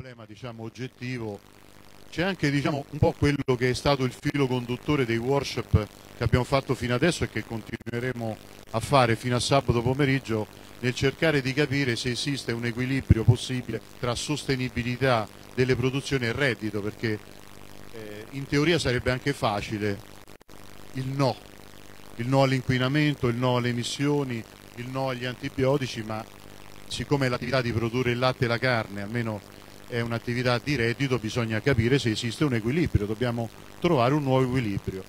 problema, diciamo, oggettivo, c'è anche, diciamo, un po' quello che è stato il filo conduttore dei workshop che abbiamo fatto fino adesso e che continueremo a fare fino a sabato pomeriggio, nel cercare di capire se esiste un equilibrio possibile tra sostenibilità delle produzioni e reddito, perché in teoria sarebbe anche facile il no all'inquinamento, il no alle emissioni, il no agli antibiotici, ma siccome l'attività di produrre il latte e la carne almeno è un'attività di reddito, bisogna capire se esiste un equilibrio, dobbiamo trovare un nuovo equilibrio.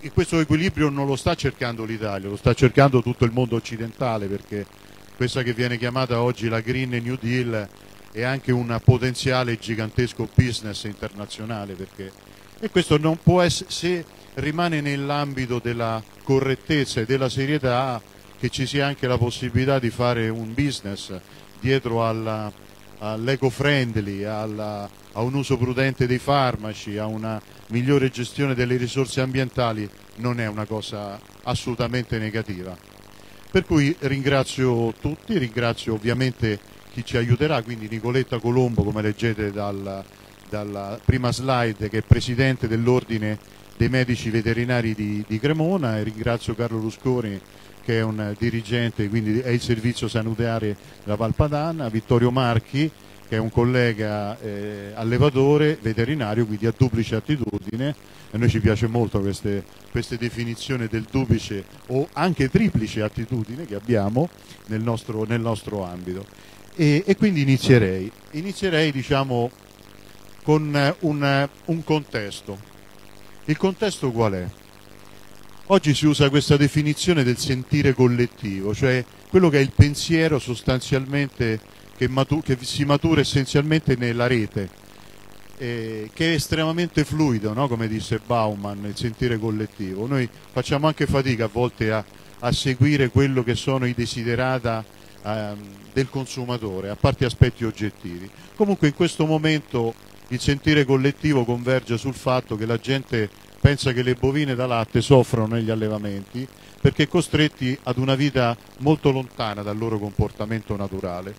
E questo equilibrio non lo sta cercando l'Italia, lo sta cercando tutto il mondo occidentale, perché questa che viene chiamata oggi la Green New Deal è anche un potenziale gigantesco business internazionale, perché e questo non può essere, se rimane nell'ambito della correttezza e della serietà, che ci sia anche la possibilità di fare un business dietro all'eco-friendly, a un uso prudente dei farmaci, a una migliore gestione delle risorse ambientali, non è una cosa assolutamente negativa. Per cui ringrazio tutti, ringrazio ovviamente chi ci aiuterà, quindi Nicoletta Colombo, come leggete dalla prima slide, che è presidente dell'Ordine dei Medici Veterinari di Cremona, e ringrazio Carlo Rusconi, che è un dirigente, quindi è il servizio sanitario della Valpadana, Vittorio Marchi, che è un collega allevatore veterinario, quindi a duplice attitudine, a noi ci piace molto queste definizioni del duplice o anche triplice attitudine che abbiamo nel nostro ambito. E quindi inizierei diciamo con un contesto. Il contesto qual è? Oggi si usa questa definizione del sentire collettivo, cioè quello che è il pensiero sostanzialmente che si matura essenzialmente nella rete, che è estremamente fluido, no? Come disse Bauman, il sentire collettivo. Noi facciamo anche fatica a volte a seguire quello che sono i desiderata del consumatore, a parte aspetti oggettivi. Comunque in questo momento il sentire collettivo converge sul fatto che la gente pensa che le bovine da latte soffrono negli allevamenti perché costretti ad una vita molto lontana dal loro comportamento naturale.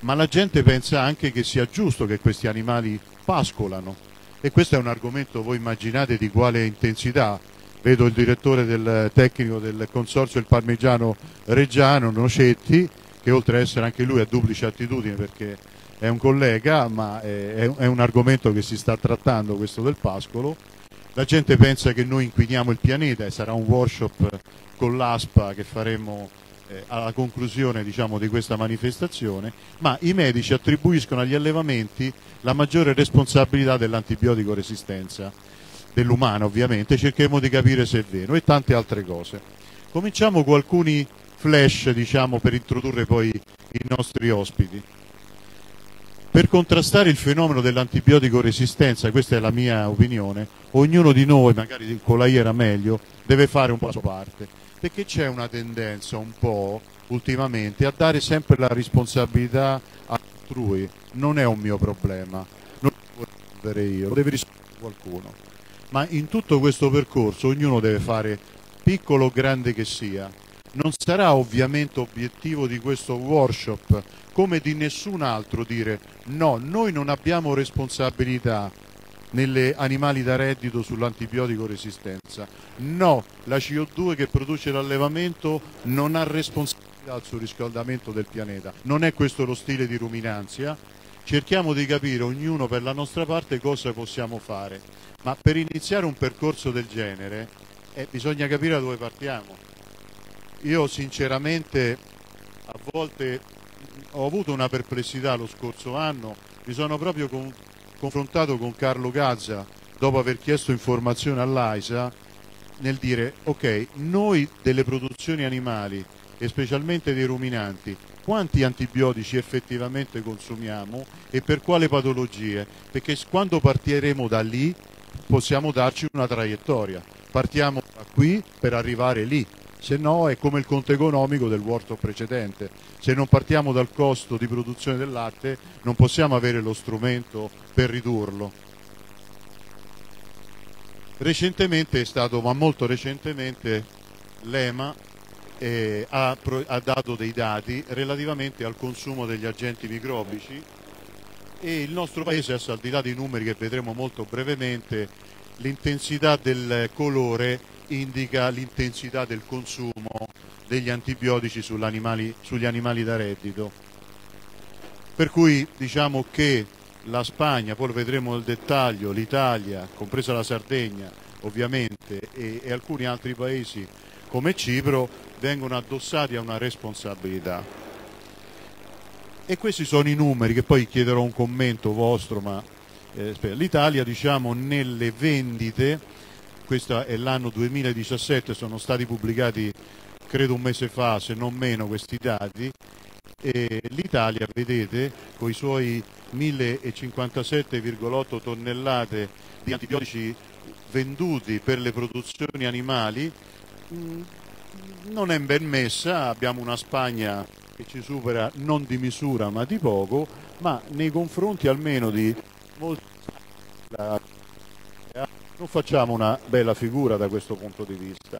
Ma la gente pensa anche che sia giusto che questi animali pascolano, e questo è un argomento, voi immaginate di quale intensità. Vedo il direttore del tecnico del Consorzio del Parmigiano Reggiano, Nocetti, che oltre a essere anche lui a duplice attitudine perché è un collega, ma è un argomento che si sta trattando, questo del pascolo. La gente pensa che noi inquiniamo il pianeta, e sarà un workshop con l'ASPA che faremo alla conclusione, diciamo, di questa manifestazione, ma i medici attribuiscono agli allevamenti la maggiore responsabilità dell'antibiotico resistenza dell'umano, ovviamente, cercheremo di capire se è vero, e tante altre cose. Cominciamo con alcuni flash, diciamo, per introdurre poi i nostri ospiti. Per contrastare il fenomeno dell'antibiotico resistenza, questa è la mia opinione, ognuno di noi, magari con la IERA meglio, deve fare un po' la sua parte, perché c'è una tendenza un po' ultimamente a dare sempre la responsabilità altrui. Non è un mio problema, non lo devo risolvere io, lo deve risolvere qualcuno. Ma in tutto questo percorso ognuno deve fare, piccolo o grande che sia. Non sarà ovviamente obiettivo di questo workshop, come di nessun altro, dire no, noi non abbiamo responsabilità nelle animali da reddito sull'antibiotico resistenza, no, la CO2 che produce l'allevamento non ha responsabilità sul riscaldamento del pianeta. Non è questo lo stile di Ruminantia. Cerchiamo di capire ognuno per la nostra parte cosa possiamo fare, ma per iniziare un percorso del genere bisogna capire da dove partiamo. Io sinceramente a volte ho avuto una perplessità lo scorso anno, mi sono proprio confrontato con Carlo Gazza dopo aver chiesto informazione all'AISA, nel dire ok, noi delle produzioni animali e specialmente dei ruminanti quanti antibiotici effettivamente consumiamo e per quale patologie, perché quando partiremo da lì possiamo darci una traiettoria, partiamo da qui per arrivare lì. Se no è come il conto economico del workshop precedente, se non partiamo dal costo di produzione del latte non possiamo avere lo strumento per ridurlo. Recentemente è stato, ma molto recentemente, l'EMA ha dato dei dati relativamente al consumo degli agenti microbici e il nostro paese, adesso al di là dei numeri che vedremo molto brevemente, l'intensità del colore indica l'intensità del consumo degli antibiotici sugli animali da reddito. Per cui diciamo che la Spagna, poi lo vedremo nel dettaglio, l'Italia, compresa la Sardegna ovviamente, e alcuni altri paesi come Cipro, vengono addossati a una responsabilità. E questi sono i numeri che poi chiederò un commento vostro, ma l'Italia, diciamo, nelle vendite, questo è l'anno 2017, sono stati pubblicati credo un mese fa, se non meno, questi dati, e l'Italia, vedete, con i suoi 1057,8 tonnellate di antibiotici venduti per le produzioni animali, non è ben messa. Abbiamo una Spagna che ci supera non di misura ma di poco, ma nei confronti almeno di molti non facciamo una bella figura da questo punto di vista.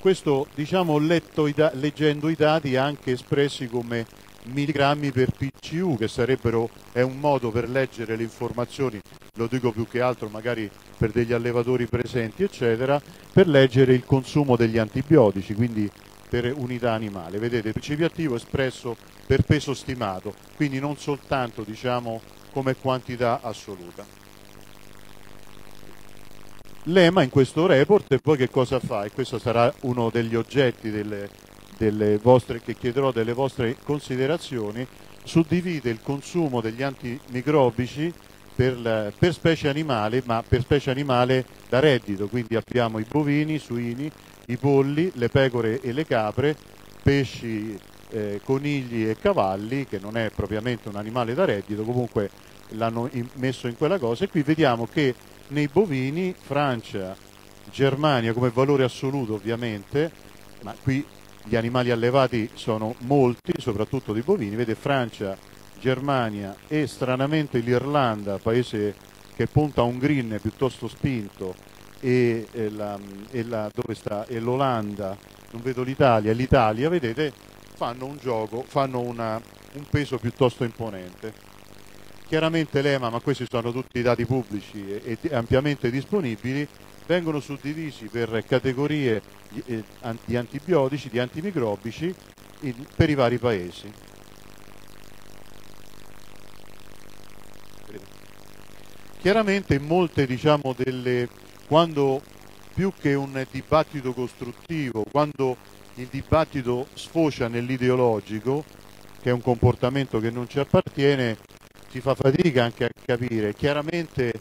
Questo, diciamo, leggendo i dati anche espressi come milligrammi per PCU, che sarebbero, è un modo per leggere le informazioni, lo dico più che altro magari per degli allevatori presenti eccetera, per leggere il consumo degli antibiotici, quindi per unità animale. Vedete, il principio attivo espresso per peso stimato, quindi non soltanto, diciamo, come quantità assoluta. L'EMA in questo report, e poi che cosa fa? E questo sarà uno degli oggetti che chiederò delle vostre considerazioni, suddivide il consumo degli antimicrobici per specie animale, ma per specie animale da reddito, quindi abbiamo i bovini, i suini, i polli, le pecore e le capre, pesci, conigli e cavalli, che non è propriamente un animale da reddito, comunque l'hanno messo in quella cosa. E qui vediamo che nei bovini Francia, Germania come valore assoluto ovviamente, ma qui gli animali allevati sono molti, soprattutto di bovini, vede Francia, Germania e stranamente l'Irlanda, paese che punta a un green piuttosto spinto, e l'Olanda, non vedo l'Italia, l'Italia, vedete, fanno un gioco, fanno un peso piuttosto imponente. Chiaramente l'EMA, ma questi sono tutti i dati pubblici e ampiamente disponibili, vengono suddivisi per categorie di antibiotici, di antimicrobici per i vari paesi. Chiaramente molte, diciamo, delle, quando più che un dibattito costruttivo, quando il dibattito sfocia nell'ideologico, che è un comportamento che non ci appartiene, si fa fatica anche a capire. Chiaramente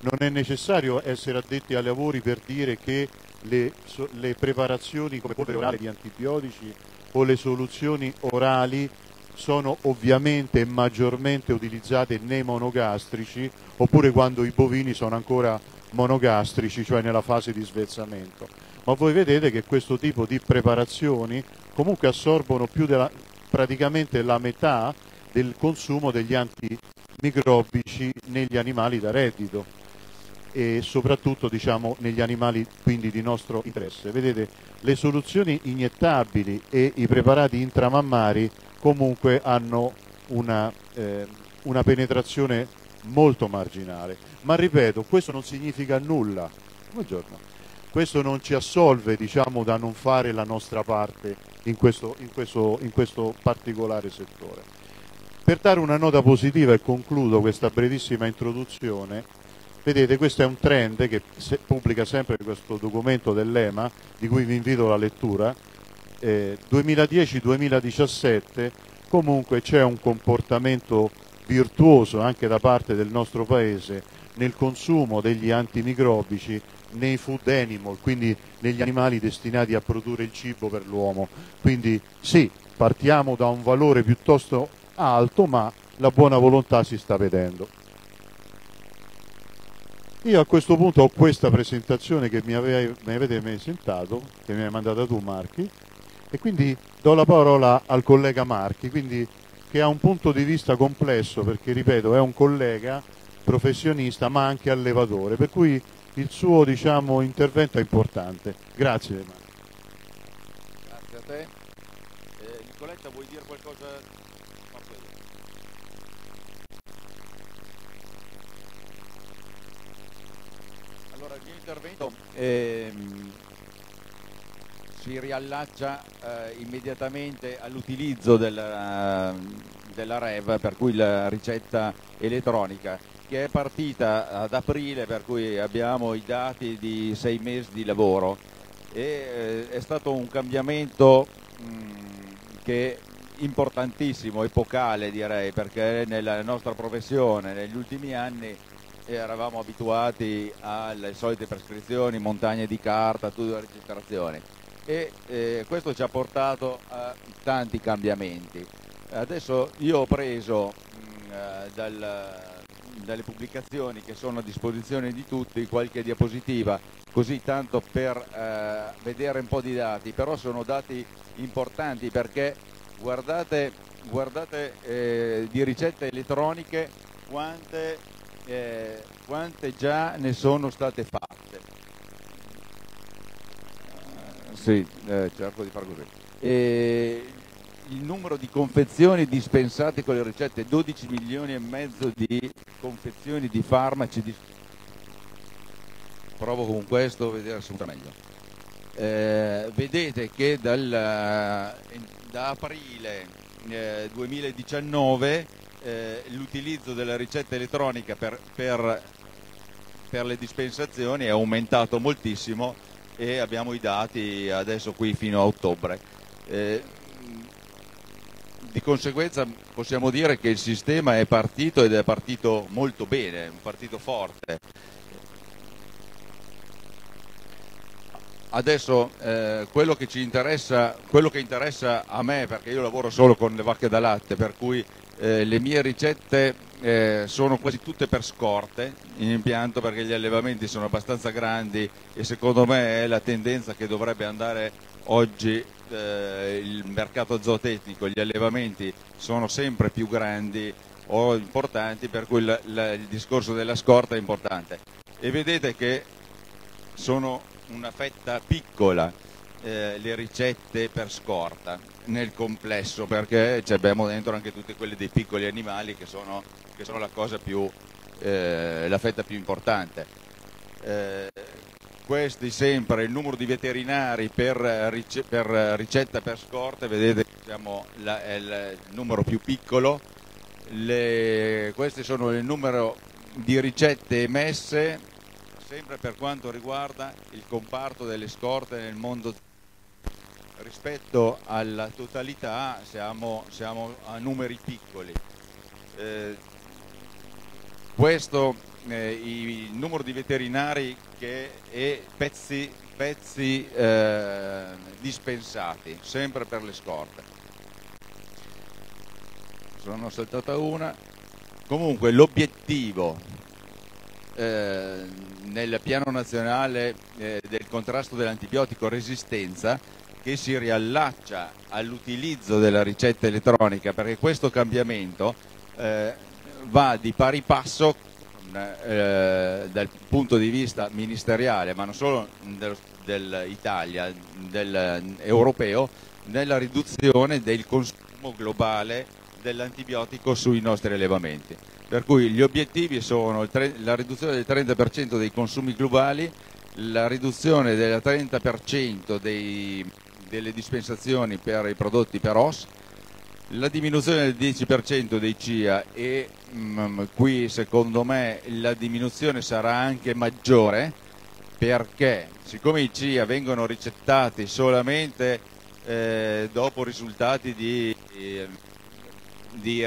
non è necessario essere addetti ai lavori per dire che le preparazioni come polvere orale di antibiotici o le soluzioni orali sono ovviamente e maggiormente utilizzate nei monogastrici, oppure quando i bovini sono ancora monogastrici, cioè nella fase di svezzamento. Ma voi vedete che questo tipo di preparazioni comunque assorbono più della, praticamente la metà del consumo degli antimicrobici negli animali da reddito e soprattutto, diciamo, negli animali quindi di nostro interesse. Vedete, le soluzioni iniettabili e i preparati intramammari comunque hanno una penetrazione molto marginale. Ma ripeto, questo non significa nulla. Buongiorno. Questo non ci assolve, diciamo, da non fare la nostra parte in questo particolare settore. Per dare una nota positiva, e concludo questa brevissima introduzione, vedete, questo è un trend che pubblica sempre questo documento dell'EMA, di cui vi invito alla lettura, 2010-2017, comunque c'è un comportamento virtuoso anche da parte del nostro paese nel consumo degli antimicrobici nei food animal, quindi negli animali destinati a produrre il cibo per l'uomo. Quindi sì, partiamo da un valore piuttosto alto, ma la buona volontà si sta vedendo. Io a questo punto ho questa presentazione che mi avete presentato, che mi hai mandata tu, Marchi, e quindi do la parola al collega Marchi, quindi, che ha un punto di vista complesso perché, ripeto, è un collega professionista ma anche allevatore, per cui il suo, diciamo, intervento è importante. Grazie. Grazie a te. Nicoletta, vuoi dire qualcosa? Ancora il mio intervento si riallaccia immediatamente all'utilizzo della REV, per cui la ricetta elettronica, che è partita ad aprile, per cui abbiamo i dati di 6 mesi di lavoro, e è stato un cambiamento che importantissimo, epocale direi, perché nella nostra professione negli ultimi anni eravamo abituati alle solite prescrizioni, montagne di carta, tutte le registrazioni, e questo ci ha portato a tanti cambiamenti. Adesso io ho preso dalle pubblicazioni che sono a disposizione di tutti qualche diapositiva, così tanto per vedere un po' di dati, però sono dati importanti, perché guardate di ricette elettroniche quante già ne sono state fatte. Sì, cerco di far così. Il numero di confezioni dispensate con le ricette, 12 milioni e mezzo di confezioni di farmaci. Provo con questo a vedere se è meglio. Vedete che da aprile 2019 l'utilizzo della ricetta elettronica per le dispensazioni è aumentato moltissimo, e abbiamo i dati adesso qui fino a ottobre. Di conseguenza possiamo dire che il sistema è partito, ed è partito molto bene, è partito forte. Adesso quello che ci interessa, quello che interessa a me, perché io lavoro solo con le vacche da latte, per cui le mie ricette sono quasi tutte per scorte in impianto, perché gli allevamenti sono abbastanza grandi, e secondo me è la tendenza che dovrebbe andare oggi il mercato zootecnico. Gli allevamenti sono sempre più grandi o importanti, per cui il discorso della scorta è importante, e vedete che sono una fetta piccola le ricette per scorta nel complesso, perché abbiamo dentro anche tutte quelle dei piccoli animali, che sono la cosa più la fetta più importante. Questi sempre il numero di veterinari per ricetta per scorte, vedete che è il numero più piccolo. Queste sono il numero di ricette emesse sempre per quanto riguarda il comparto delle scorte nel mondo. Rispetto alla totalità siamo a numeri piccoli. Il numero di veterinari e pezzi dispensati sempre per le scorte. Sono saltata una. Comunque l'obiettivo nel piano nazionale del contrasto dell'antibiotico resistenza, che si riallaccia all'utilizzo della ricetta elettronica, perché questo cambiamento va di pari passo dal punto di vista ministeriale, ma non solo dell'Italia, dell'europeo, nella riduzione del consumo globale dell'antibiotico sui nostri allevamenti. Per cui gli obiettivi sono la riduzione del 30% dei consumi globali, la riduzione del 30% delle dispensazioni per i prodotti per OS, la diminuzione del 10% dei CIA, e qui secondo me la diminuzione sarà anche maggiore, perché siccome i CIA vengono ricettati solamente dopo risultati di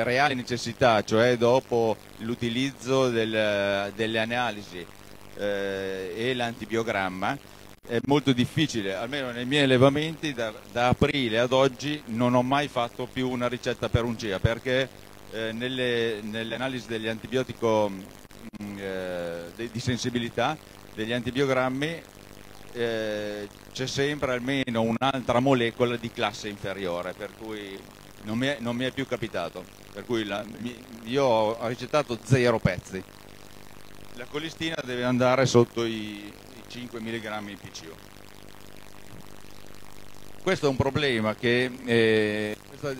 reale necessità, cioè dopo l'utilizzo delle analisi e l'antibiogramma, è molto difficile, almeno nei miei allevamenti da aprile ad oggi non ho mai fatto più una ricetta per un CIA, perché nelle analisi degli antibiotico di sensibilità, degli antibiogrammi, c'è sempre almeno un'altra molecola di classe inferiore, per cui non mi è più capitato, per cui io ho ricettato 0 pezzi. La colistina deve andare sotto i 5 mg PCU. Questo è un problema che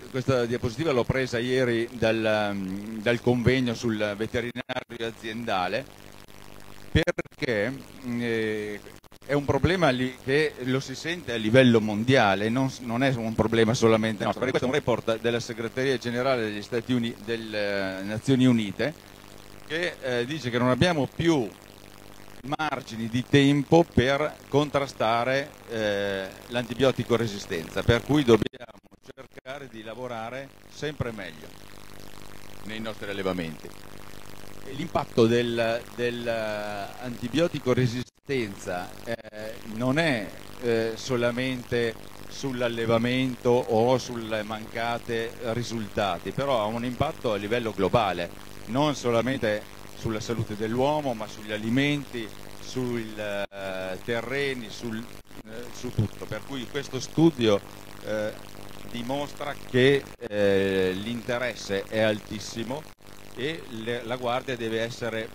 questa diapositiva l'ho presa ieri dal convegno sul veterinario aziendale, perché è un problema che lo si sente a livello mondiale, non è un problema solamente nostro, perché questo è un report della Segreteria Generale degli Stati Uniti, delle Nazioni Unite, che dice che non abbiamo più margini di tempo per contrastare l'antibiotico resistenza, per cui dobbiamo cercare di lavorare sempre meglio nei nostri allevamenti. L'impatto dell'antibiotico resistenza non è solamente sull'allevamento o sui mancati risultati, però ha un impatto a livello globale, non solamente sulla salute dell'uomo, ma sugli alimenti, sui terreni, su tutto. Per cui questo studio dimostra che l'interesse è altissimo e la guardia deve essere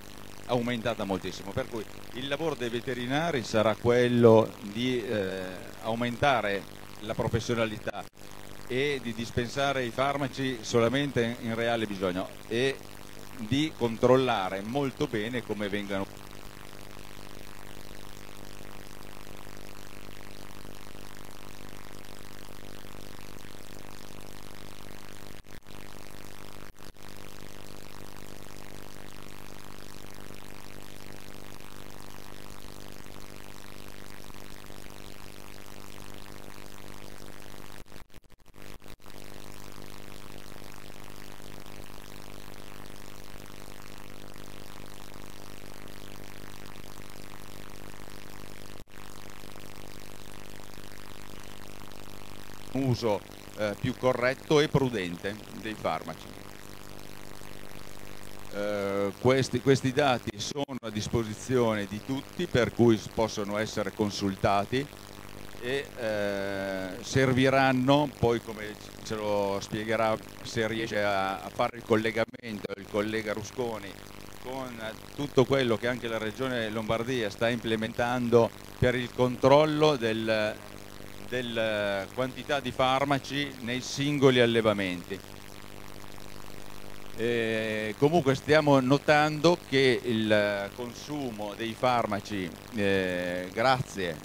aumentata moltissimo. Per cui il lavoro dei veterinari sarà quello di aumentare la professionalità e di dispensare i farmaci solamente in reale bisogno e di controllare molto bene come vengano. Un uso più corretto e prudente dei farmaci. Questi dati sono a disposizione di tutti, per cui possono essere consultati e serviranno, poi come ce lo spiegherà, se riesce a fare il collegamento il collega Rusconi, con tutto quello che anche la Regione Lombardia sta implementando per il controllo della quantità di farmaci nei singoli allevamenti. Comunque stiamo notando che il consumo dei farmaci grazie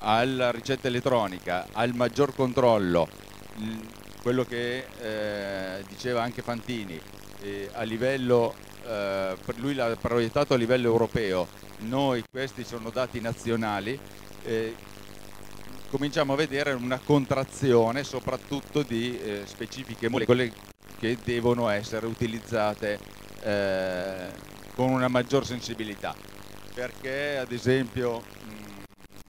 alla ricetta elettronica, al maggior controllo, quello che diceva anche Fantini, a livello, lui l'ha proiettato a livello europeo, noi questi sono dati nazionali, cominciamo a vedere una contrazione soprattutto di specifiche molecole che devono essere utilizzate con una maggior sensibilità, perché ad esempio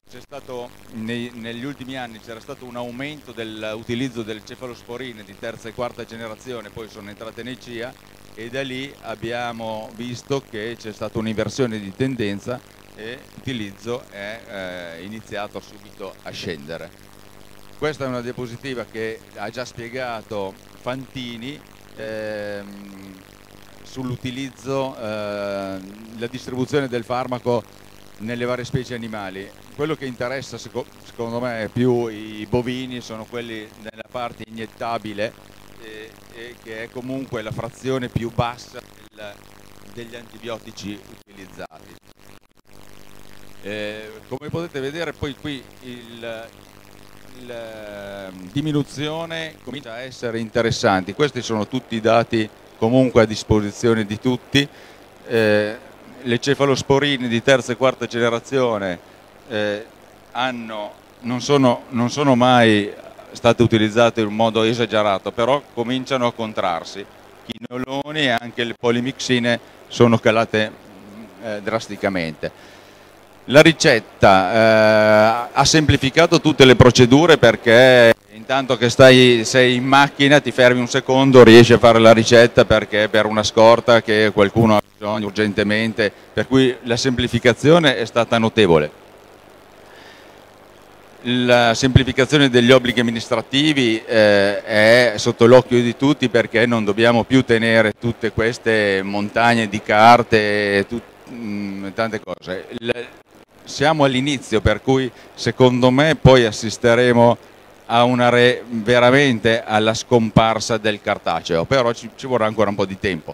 c'è stato, negli ultimi anni c'era stato un aumento dell'utilizzo del cefalosporine di terza e quarta generazione, poi sono entrate nei CIA e da lì abbiamo visto che c'è stata un'inversione di tendenza e l'utilizzo è iniziato subito a scendere. Questa è una diapositiva che ha già spiegato Fantini sull'utilizzo, la distribuzione del farmaco nelle varie specie animali. Quello che interessa secondo me più i bovini sono quelli nella parte iniettabile, che è comunque la frazione più bassa degli antibiotici utilizzati. Come potete vedere poi qui la diminuzione comincia a essere interessante. Questi sono tutti i dati comunque a disposizione di tutti, le cefalosporine di terza e quarta generazione non sono mai state utilizzate in un modo esagerato, però cominciano a contrarsi, i quinoloni e anche le polimixine sono calate drasticamente. La ricetta ha semplificato tutte le procedure, perché intanto che sei in macchina, ti fermi un secondo, riesci a fare la ricetta perché per una scorta che qualcuno ha bisogno urgentemente, per cui la semplificazione è stata notevole. La semplificazione degli obblighi amministrativi è sotto l'occhio di tutti, perché non dobbiamo più tenere tutte queste montagne di carte, tante cose. Siamo all'inizio, per cui secondo me poi assisteremo a veramente alla scomparsa del cartaceo, però ci vorrà ancora un po' di tempo.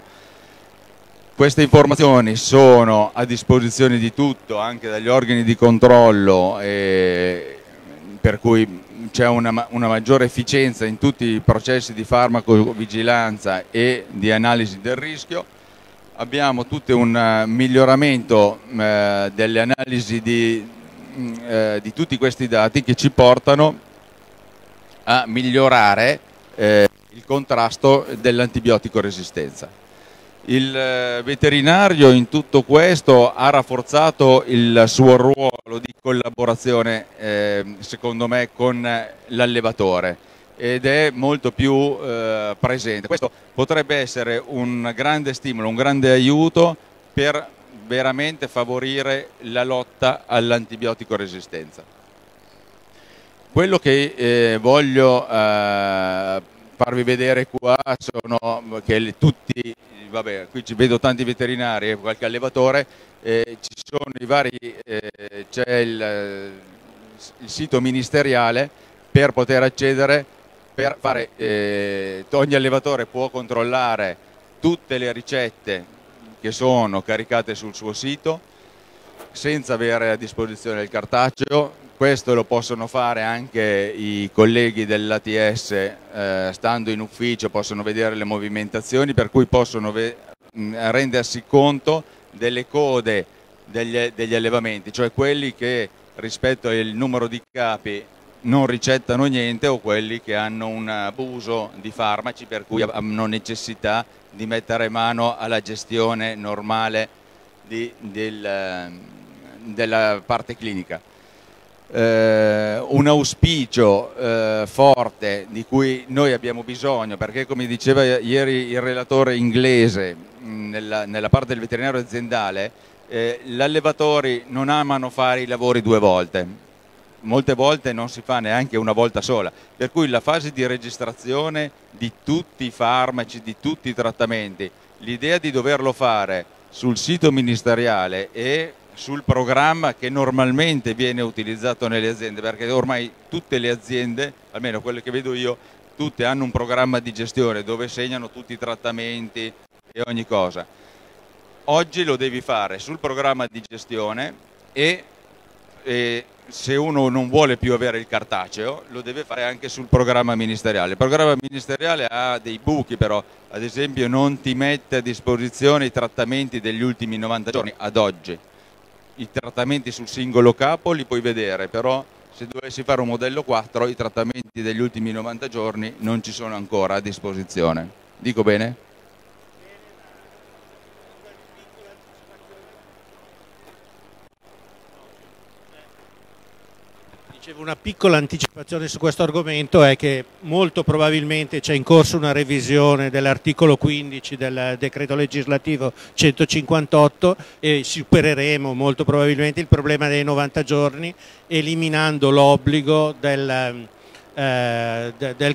Queste informazioni sono a disposizione di tutto, anche dagli organi di controllo, per cui c'è una maggiore efficienza in tutti i processi di farmacovigilanza e di analisi del rischio. Abbiamo tutto un miglioramento delle analisi di tutti questi dati che ci portano a migliorare il contrasto dell'antibiotico resistenza. Il veterinario in tutto questo ha rafforzato il suo ruolo di collaborazione, secondo me, con l'allevatore ed è molto più presente. Questo potrebbe essere un grande stimolo, un grande aiuto per veramente favorire la lotta all'antibiotico resistenza. Quello che voglio farvi vedere qua sono che tutti, vabbè, qui ci vedo tanti veterinari e qualche allevatore, ci sono i vari, c'è il sito ministeriale per poter accedere, per fare, ogni allevatore può controllare tutte le ricette che sono caricate sul suo sito senza avere a disposizione il cartaceo. Questo lo possono fare anche i colleghi dell'ATS, stando in ufficio possono vedere le movimentazioni, per cui possono rendersi conto delle code degli allevamenti, cioè quelli che rispetto al numero di capi non ricettano niente o quelli che hanno un abuso di farmaci, per cui hanno necessità di mettere mano alla gestione normale della parte clinica. Un auspicio forte di cui noi abbiamo bisogno, perché come diceva ieri il relatore inglese nella parte del veterinario aziendale, gli allevatori non amano fare i lavori due volte, molte volte non si fa neanche una volta sola, per cui la fase di registrazione di tutti i farmaci, di tutti i trattamenti, l'idea di doverlo fare sul sito ministeriale e sul programma che normalmente viene utilizzato nelle aziende, perché ormai tutte le aziende, almeno quelle che vedo io, tutte hanno un programma di gestione dove segnano tutti i trattamenti e ogni cosa. Oggi lo devi fare sul programma di gestione e se uno non vuole più avere il cartaceo lo deve fare anche sul programma ministeriale. Il programma ministeriale ha dei buchi, però, ad esempio non ti mette a disposizione i trattamenti degli ultimi 90 giorni ad oggi. I trattamenti sul singolo capo li puoi vedere, però se dovessi fare un modello 4 i trattamenti degli ultimi 90 giorni non ci sono ancora a disposizione. Dico bene? Dicevo, una piccola anticipazione su questo argomento è che molto probabilmente c'è in corso una revisione dell'articolo 15 del decreto legislativo 158 e supereremo molto probabilmente il problema dei 90 giorni eliminando l'obbligo del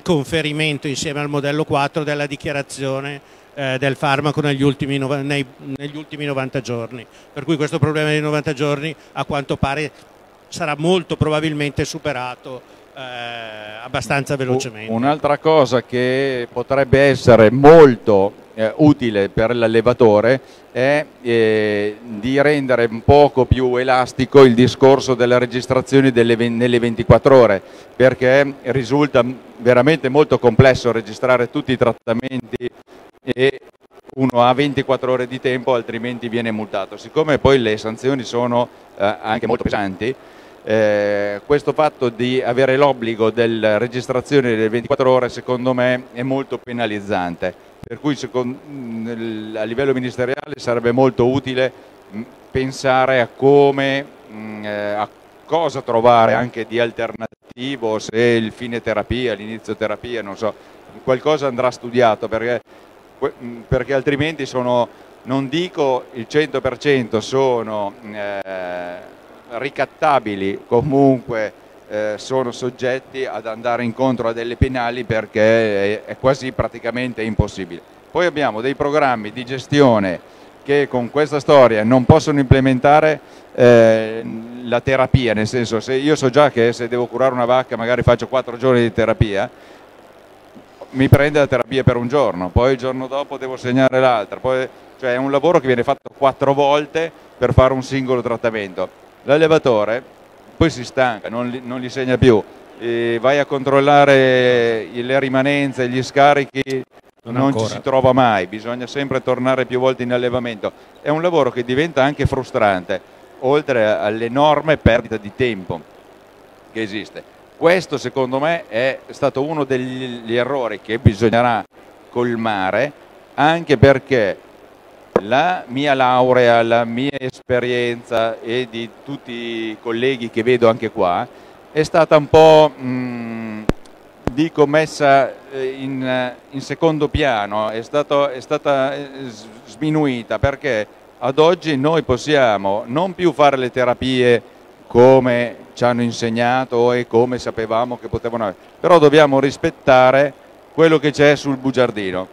conferimento insieme al modello 4 della dichiarazione del farmaco negli ultimi 90 giorni. Per cui questo problema dei 90 giorni a quanto pare sarà molto probabilmente superato abbastanza velocemente. Un'altra cosa che potrebbe essere molto utile per l'allevatore è di rendere un poco più elastico il discorso della registrazione nelle 24 ore, perché risulta veramente molto complesso registrare tutti i trattamenti e uno ha 24 ore di tempo, altrimenti viene multato. Siccome poi le sanzioni sono anche molto pesanti, questo fatto di avere l'obbligo della registrazione delle 24 ore secondo me è molto penalizzante, per cui a livello ministeriale sarebbe molto utile pensare a come, a cosa trovare anche di alternativo, se il fine terapia, l'inizio terapia, non so, qualcosa andrà studiato, perché altrimenti sono, non dico il 100% sono ricattabili, comunque sono soggetti ad andare incontro a delle penali, perché è quasi praticamente impossibile. Poi abbiamo dei programmi di gestione che con questa storia non possono implementare la terapia, nel senso, se io so già che se devo curare una vacca magari faccio 4 giorni di terapia, mi prende la terapia per un giorno, poi il giorno dopo devo segnare l'altra, poi cioè è un lavoro che viene fatto 4 volte per fare un singolo trattamento. L'allevatore poi si stanca, non li segna più, e vai a controllare le rimanenze, gli scarichi, non ci si trova mai, bisogna sempre tornare più volte in allevamento. È un lavoro che diventa anche frustrante, oltre all'enorme perdita di tempo che esiste. Questo secondo me è stato uno degli errori che bisognerà colmare, anche perché la mia laurea, la mia esperienza e di tutti i colleghi che vedo anche qua è stata un po' dico messa in secondo piano, è stata sminuita, perché ad oggi noi possiamo non più fare le terapie come ci hanno insegnato e come sapevamo che potevano avere, però dobbiamo rispettare quello che c'è sul bugiardino,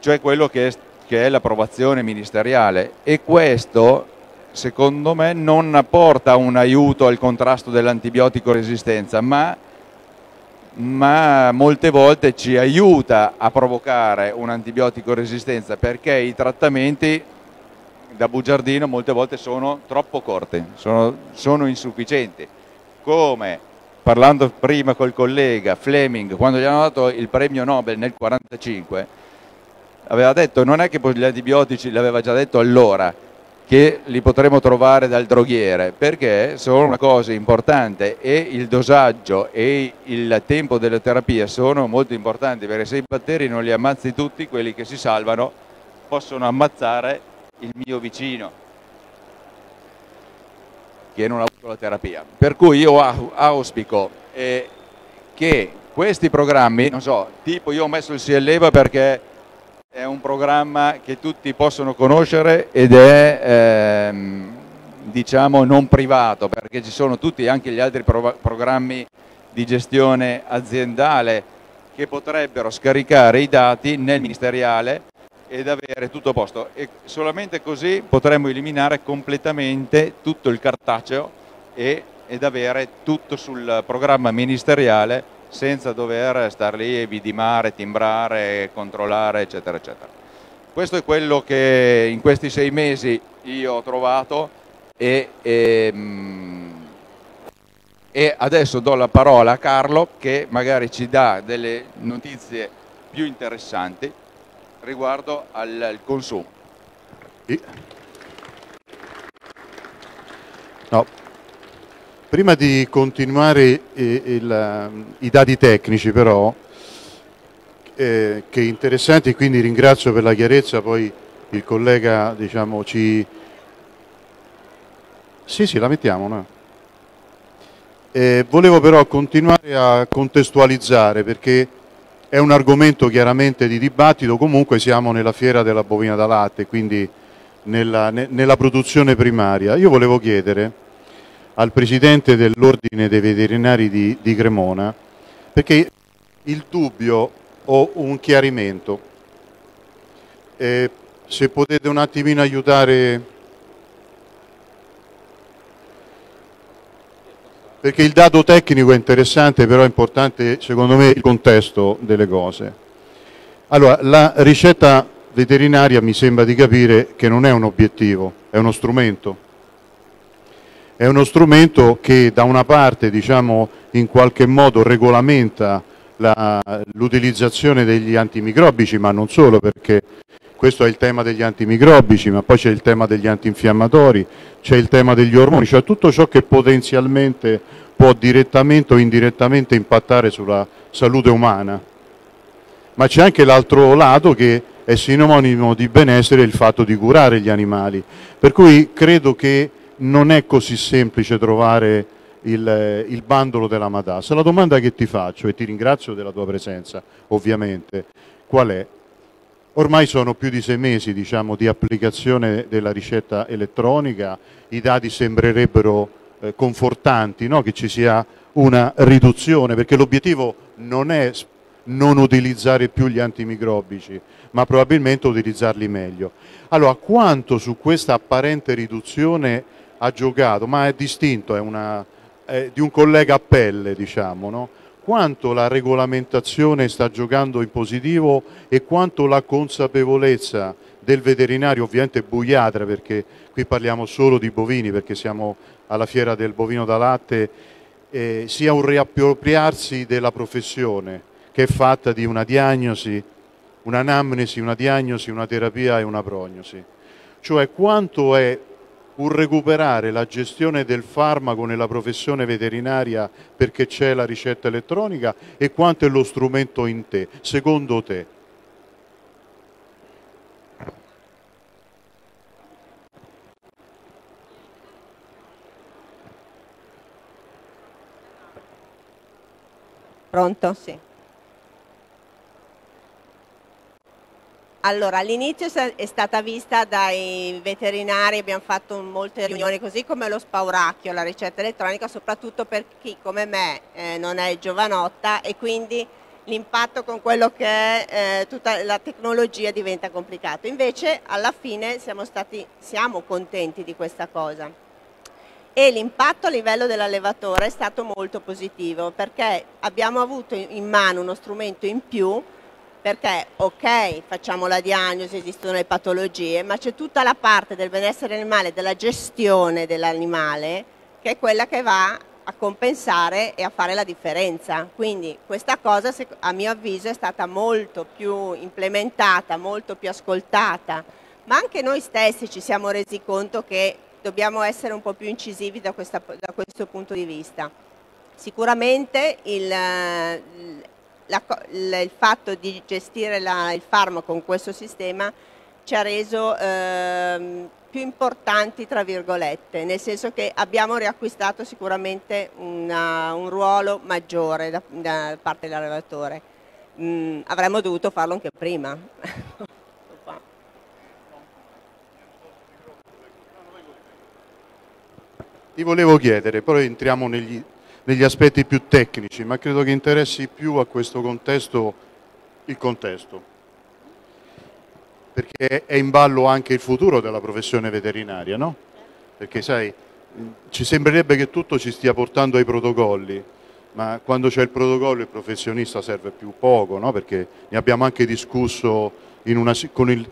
cioè quello che è l'approvazione ministeriale, e questo secondo me non apporta un aiuto al contrasto dell'antibiotico resistenza, ma molte volte ci aiuta a provocare un antibiotico resistenza, perché i trattamenti da bugiardino molte volte sono troppo corti, sono insufficienti. Come parlando prima col collega Fleming, quando gli hanno dato il premio Nobel nel 1945, aveva detto, non è che gli antibiotici, l'aveva già detto allora, che li potremo trovare dal droghiere, perché sono una cosa importante e il dosaggio e il tempo della terapia sono molto importanti, perché se i batteri non li ammazzi tutti, quelli che si salvano possono ammazzare il mio vicino che non ha avuto la terapia. Per cui io auspico che questi programmi, non so, tipo io ho messo il CLEVA perché è un programma che tutti possono conoscere ed è diciamo non privato, perché ci sono tutti anche gli altri programmi di gestione aziendale che potrebbero scaricare i dati nel ministeriale ed avere tutto a posto, e solamente così potremmo eliminare completamente tutto il cartaceo ed avere tutto sul programma ministeriale, senza dover star lì e vidimare, timbrare, controllare, eccetera, eccetera. Questo è quello che in questi 6 mesi io ho trovato, e adesso do la parola a Carlo, che magari ci dà delle notizie più interessanti riguardo al consumo. No. Prima di continuare i dati tecnici, però, che interessanti, quindi ringrazio per la chiarezza, poi il collega, diciamo, ci... Sì, la mettiamo, no? Volevo però continuare a contestualizzare, perché è un argomento chiaramente di dibattito, comunque siamo nella fiera della bovina da latte, quindi nella produzione primaria. Io volevo chiedere al Presidente dell'Ordine dei Veterinari di Cremona, perché il dubbio o un chiarimento. Se potete un attimino aiutare, perché il dato tecnico è interessante, però è importante secondo me il contesto delle cose. Allora, la ricetta veterinaria mi sembra di capire che non è un obiettivo, è uno strumento. È uno strumento che da una parte, diciamo, in qualche modo regolamenta l'utilizzazione degli antimicrobici, ma non solo, perché questo è il tema degli antimicrobici, ma poi c'è il tema degli antinfiammatori, c'è il tema degli ormoni, cioè tutto ciò che potenzialmente può direttamente o indirettamente impattare sulla salute umana. Ma c'è anche l'altro lato, che è sinonimo di benessere, il fatto di curare gli animali. Per cui credo che non è così semplice trovare il bandolo della matassa. La domanda che ti faccio, e ti ringrazio della tua presenza ovviamente, qual è? Ormai sono più di 6 mesi, diciamo, di applicazione della ricetta elettronica, i dati sembrerebbero confortanti, no? Che ci sia una riduzione, perché l'obiettivo non è non utilizzare più gli antimicrobici, ma probabilmente utilizzarli meglio. Allora, quanto su questa apparente riduzione ha giocato, ma è distinto, è di un collega a pelle, diciamo, no? Quanto la regolamentazione sta giocando in positivo e quanto la consapevolezza del veterinario, ovviamente buiatra, perché qui parliamo solo di bovini, perché siamo alla fiera del bovino da latte, sia un riappropriarsi della professione, che è fatta di una diagnosi, un'anamnesi, una diagnosi, una terapia e una prognosi. Cioè quanto è un recuperare la gestione del farmaco nella professione veterinaria, perché c'è la ricetta elettronica, e quanto è lo strumento in te, secondo te? Pronto? Sì. Allora, all'inizio è stata vista dai veterinari, abbiamo fatto molte riunioni, così come lo spauracchio, la ricetta elettronica, soprattutto per chi come me non è giovanotta, e quindi l'impatto con quello che è tutta la tecnologia diventa complicato. Invece alla fine siamo contenti di questa cosa, e l'impatto a livello dell'allevatore è stato molto positivo, perché abbiamo avuto in mano uno strumento in più. Perché, ok, facciamo la diagnosi, esistono le patologie, ma c'è tutta la parte del benessere animale, della gestione dell'animale, che è quella che va a compensare e a fare la differenza. Quindi questa cosa, a mio avviso, è stata molto più implementata, molto più ascoltata, ma anche noi stessi ci siamo resi conto che dobbiamo essere un po' più incisivi da questo punto di vista. Sicuramente il fatto di gestire il farmaco con questo sistema ci ha reso più importanti, tra virgolette, nel senso che abbiamo riacquistato sicuramente un ruolo maggiore da parte dell'allevatore. Avremmo dovuto farlo anche prima. Ti volevo chiedere, poi entriamo negli aspetti più tecnici, ma credo che interessi più a questo contesto il contesto, perché è in ballo anche il futuro della professione veterinaria, no? Perché sai, ci sembrerebbe che tutto ci stia portando ai protocolli, ma quando c'è il protocollo il professionista serve più poco, no? Perché ne abbiamo anche discusso con il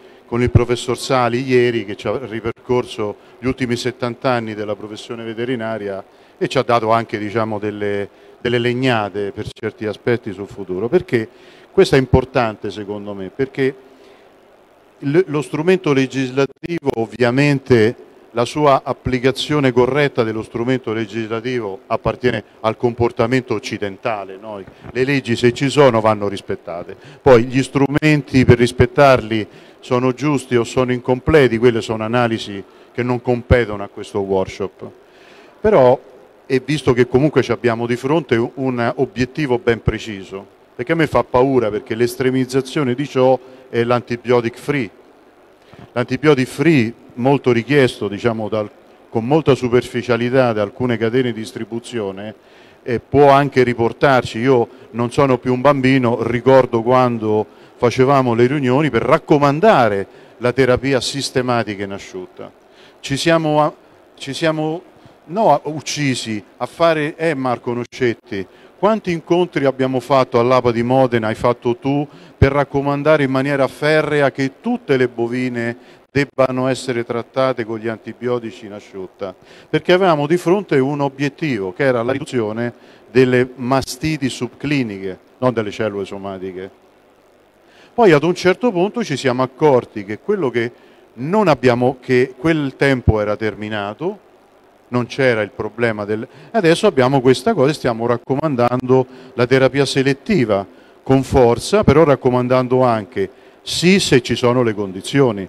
professor Sali ieri, che ci ha ripercorso gli ultimi 70 anni della professione veterinaria e ci ha dato anche, diciamo, delle legnate per certi aspetti sul futuro. Perché questo è importante secondo me, perché lo strumento legislativo, ovviamente la sua applicazione corretta dello strumento legislativo appartiene al comportamento occidentale, no? Le leggi, se ci sono, vanno rispettate, poi gli strumenti per rispettarli sono giusti o sono incompleti, quelle sono analisi che non competono a questo workshop, però, e visto che comunque ci abbiamo di fronte un obiettivo ben preciso, perché a me fa paura, perché l'estremizzazione di ciò è l'antibiotic free. L'antibiotic free, molto richiesto, diciamo, con molta superficialità da alcune catene di distribuzione, può anche riportarci. Io non sono più un bambino, ricordo quando facevamo le riunioni per raccomandare la terapia sistematica in asciutta. Ci siamo no, uccisi a fare, Marco Nocetti, quanti incontri abbiamo fatto all'APA di Modena, hai fatto tu, per raccomandare in maniera ferrea che tutte le bovine debbano essere trattate con gli antibiotici in asciutta, perché avevamo di fronte un obiettivo che era la riduzione delle mastiti subcliniche, non delle cellule somatiche. Poi ad un certo punto ci siamo accorti che quel tempo era terminato, non c'era il problema adesso abbiamo questa cosa e stiamo raccomandando la terapia selettiva con forza, però raccomandando anche sì se ci sono le condizioni,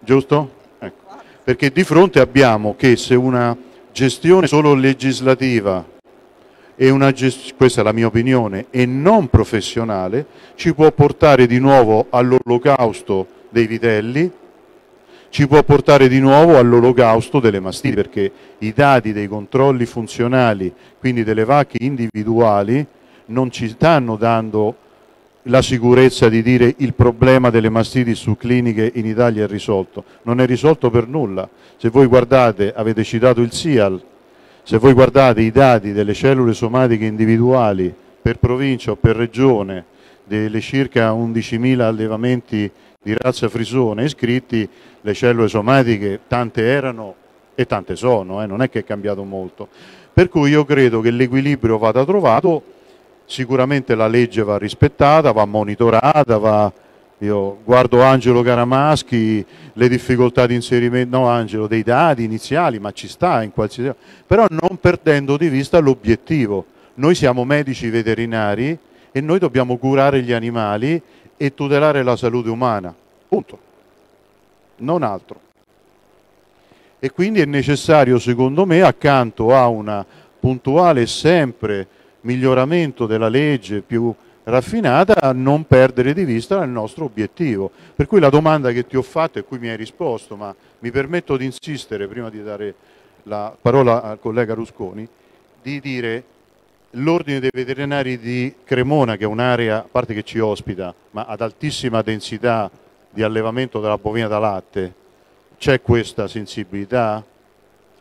giusto? Ecco. Perché di fronte abbiamo che se una gestione solo legislativa e questa è la mia opinione, e non professionale, ci può portare di nuovo all'olocausto dei vitelli, ci può portare di nuovo all'olocausto delle mastiti, perché i dati dei controlli funzionali, quindi delle vacche individuali, non ci stanno dando la sicurezza di dire il problema delle mastiti subcliniche in Italia è risolto. Non è risolto per nulla. Se voi guardate, avete citato il SIAL, se voi guardate i dati delle cellule somatiche individuali per provincia o per regione, delle circa 11.000 allevamenti di razza frisone iscritti, le cellule somatiche tante erano e tante sono, non è che è cambiato molto. Per cui io credo che l'equilibrio vada trovato, sicuramente la legge va rispettata, va monitorata, io guardo Angelo Caramaschi, le difficoltà di inserimento, no Angelo, dei dati iniziali, ma ci sta in qualsiasi... Però non perdendo di vista l'obiettivo. Noi siamo medici veterinari e noi dobbiamo curare gli animali e tutelare la salute umana, punto, non altro. E quindi è necessario, secondo me, accanto a un puntuale e sempre miglioramento della legge più raffinata, a non perdere di vista il nostro obiettivo. Per cui la domanda che ti ho fatto e cui mi hai risposto, ma mi permetto di insistere prima di dare la parola al collega Rusconi, di dire l'Ordine dei Veterinari di Cremona, che è un'area, a parte che ci ospita, ma ad altissima densità di allevamento della bovina da latte, c'è questa sensibilità?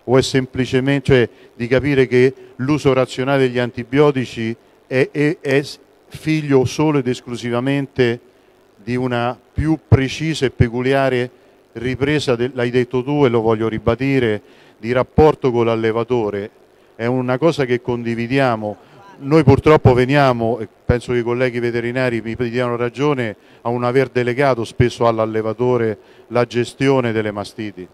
O è semplicemente, cioè, di capire che l'uso razionale degli antibiotici è figlio solo ed esclusivamente di una più precisa e peculiare ripresa, l'hai detto tu e lo voglio ribadire, di rapporto con l'allevatore? È una cosa che condividiamo. Noi purtroppo veniamo, e penso che i colleghi veterinari mi diano ragione, a un aver delegato spesso all'allevatore la gestione delle mastiti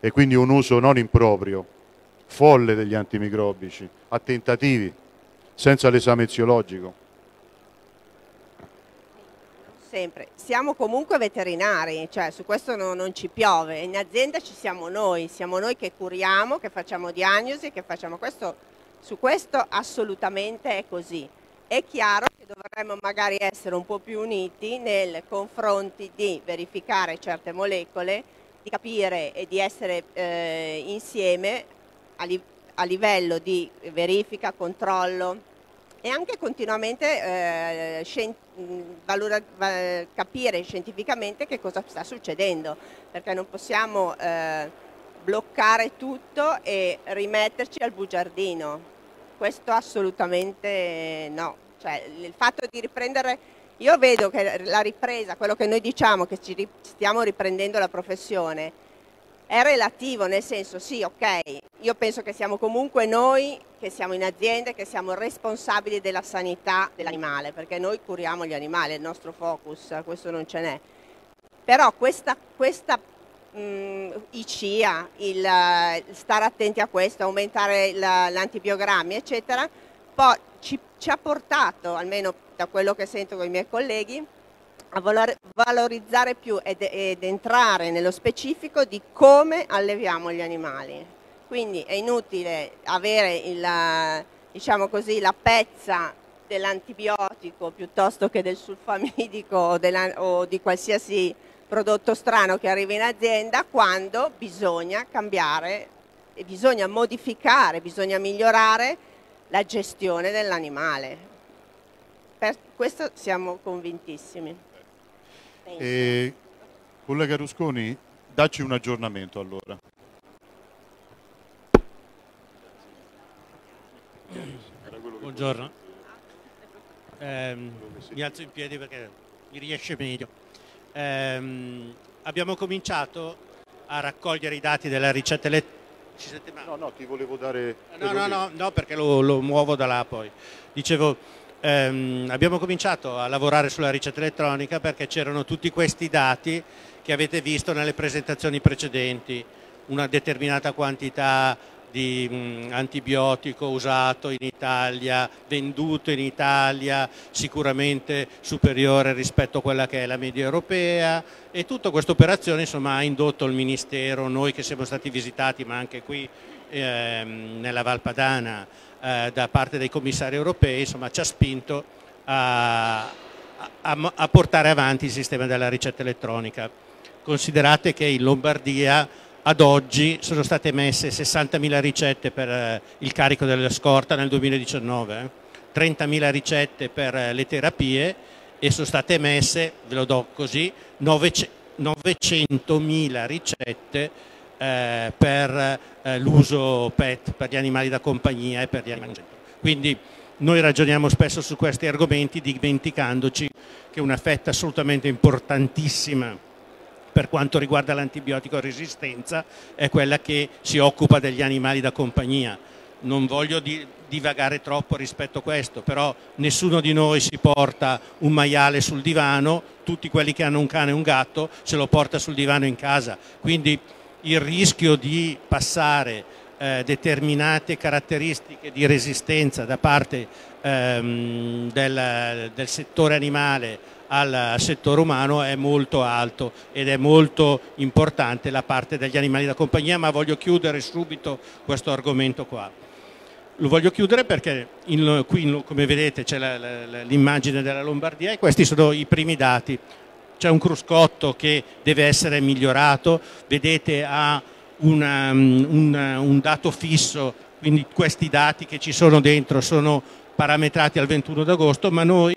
e quindi un uso non improprio, folle degli antimicrobici, a tentativi, senza l'esame eziologico. Sempre. Siamo comunque veterinari, cioè su questo non ci piove, in azienda ci siamo noi che curiamo, che facciamo diagnosi, che facciamo questo, su questo assolutamente è così. È chiaro che dovremmo magari essere un po' più uniti nel confronti di verificare certe molecole, di capire e di essere insieme a livello di verifica, controllo e anche continuamente capire scientificamente che cosa sta succedendo, perché non possiamo bloccare tutto e rimetterci al bugiardino, questo assolutamente no. Cioè, il fatto di riprendere, io vedo che la ripresa, quello che noi diciamo che ci stiamo riprendendo la professione, è relativo, nel senso sì, ok, io penso che siamo comunque noi che siamo in azienda, che siamo responsabili della sanità dell'animale, perché noi curiamo gli animali, è il nostro focus, questo non ce n'è. Però i CIA, il stare attenti a questo, aumentare l'antibiogrammi, eccetera, poi ci ha portato, almeno da quello che sento con i miei colleghi, a valorizzare più ed entrare nello specifico di come alleviamo gli animali. Quindi è inutile avere diciamo così, la pezza dell'antibiotico piuttosto che del sulfamidico o di qualsiasi prodotto strano che arriva in azienda, quando bisogna cambiare, bisogna modificare, bisogna migliorare la gestione dell'animale. Per questo siamo convintissimi. Collega Rusconi, dacci un aggiornamento allora. Buongiorno, mi alzo in piedi perché mi riesce meglio. Abbiamo cominciato a raccogliere i dati della ricetta elettronica. No, ti volevo dare... No, perché lo muovo da là poi. Dicevo... abbiamo cominciato a lavorare sulla ricetta elettronica perché c'erano tutti questi dati che avete visto nelle presentazioni precedenti, una determinata quantità di antibiotico usato in Italia, venduto in Italia, sicuramente superiore rispetto a quella che è la media europea, e tutta questa operazione insomma ha indotto il Ministero, noi che siamo stati visitati ma anche qui nella Valpadana da parte dei commissari europei, insomma ci ha spinto a portare avanti il sistema della ricetta elettronica. Considerate che in Lombardia ad oggi sono state emesse 60.000 ricette per il carico della scorta nel 2019, 30.000 ricette per le terapie e sono state emesse, ve lo do così, 900.000 ricette per l'uso PET, per gli animali da compagnia e per gli animali. Quindi Noi ragioniamo spesso su questi argomenti dimenticandoci che una fetta assolutamente importantissima per quanto riguarda l'antibiotico resistenza è quella che si occupa degli animali da compagnia. Non voglio divagare troppo rispetto a questo, però nessuno di noi si porta un maiale sul divano, tutti quelli che hanno un cane e un gatto se lo porta sul divano in casa, quindi il rischio di passare determinate caratteristiche di resistenza da parte del settore animale al settore umano è molto alto ed è molto importante la parte degli animali da compagnia, ma voglio chiudere subito questo argomento qua. Lo voglio chiudere perché qui come vedete c'è l'immagine della Lombardia e questi sono i primi dati. C'è un cruscotto che deve essere migliorato, vedete ha un dato fisso, quindi questi dati che ci sono dentro sono parametrati al 21 d'agosto, ma noi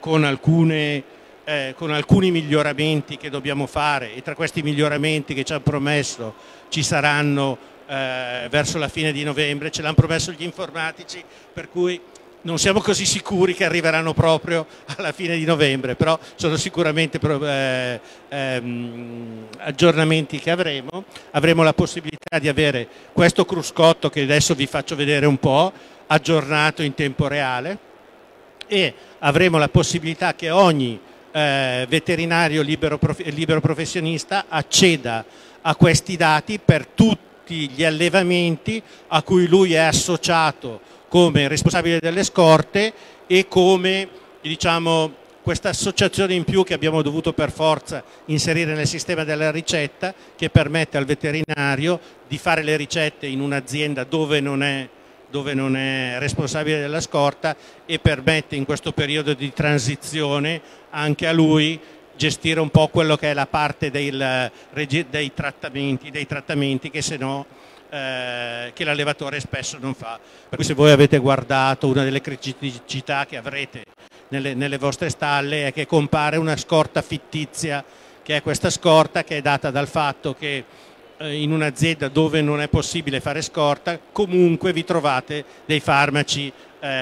con alcuni miglioramenti che dobbiamo fare, e tra questi miglioramenti che ci hanno promesso ci saranno verso la fine di novembre, ce l'hanno promesso gli informatici, per cui non siamo così sicuri che arriveranno proprio alla fine di novembre, però sono sicuramente aggiornamenti che avremo. Avremo la possibilità di avere questo cruscotto che adesso vi faccio vedere un po', aggiornato in tempo reale, e avremo la possibilità che ogni veterinario libero professionista acceda a questi dati per tutti gli allevamenti a cui lui è associato come responsabile delle scorte e come, diciamo, questa associazione in più che abbiamo dovuto per forza inserire nel sistema della ricetta, che permette al veterinario di fare le ricette in un'azienda dove non è responsabile della scorta, e permette in questo periodo di transizione anche a lui gestire un po' quello che è la parte dei trattamenti che se no che l'allevatore spesso non fa. Per cui, se voi avete guardato, una delle criticità che avrete nelle vostre stalle è che compare una scorta fittizia, che è questa scorta che è data dal fatto che in un'azienda dove non è possibile fare scorta comunque vi trovate dei farmaci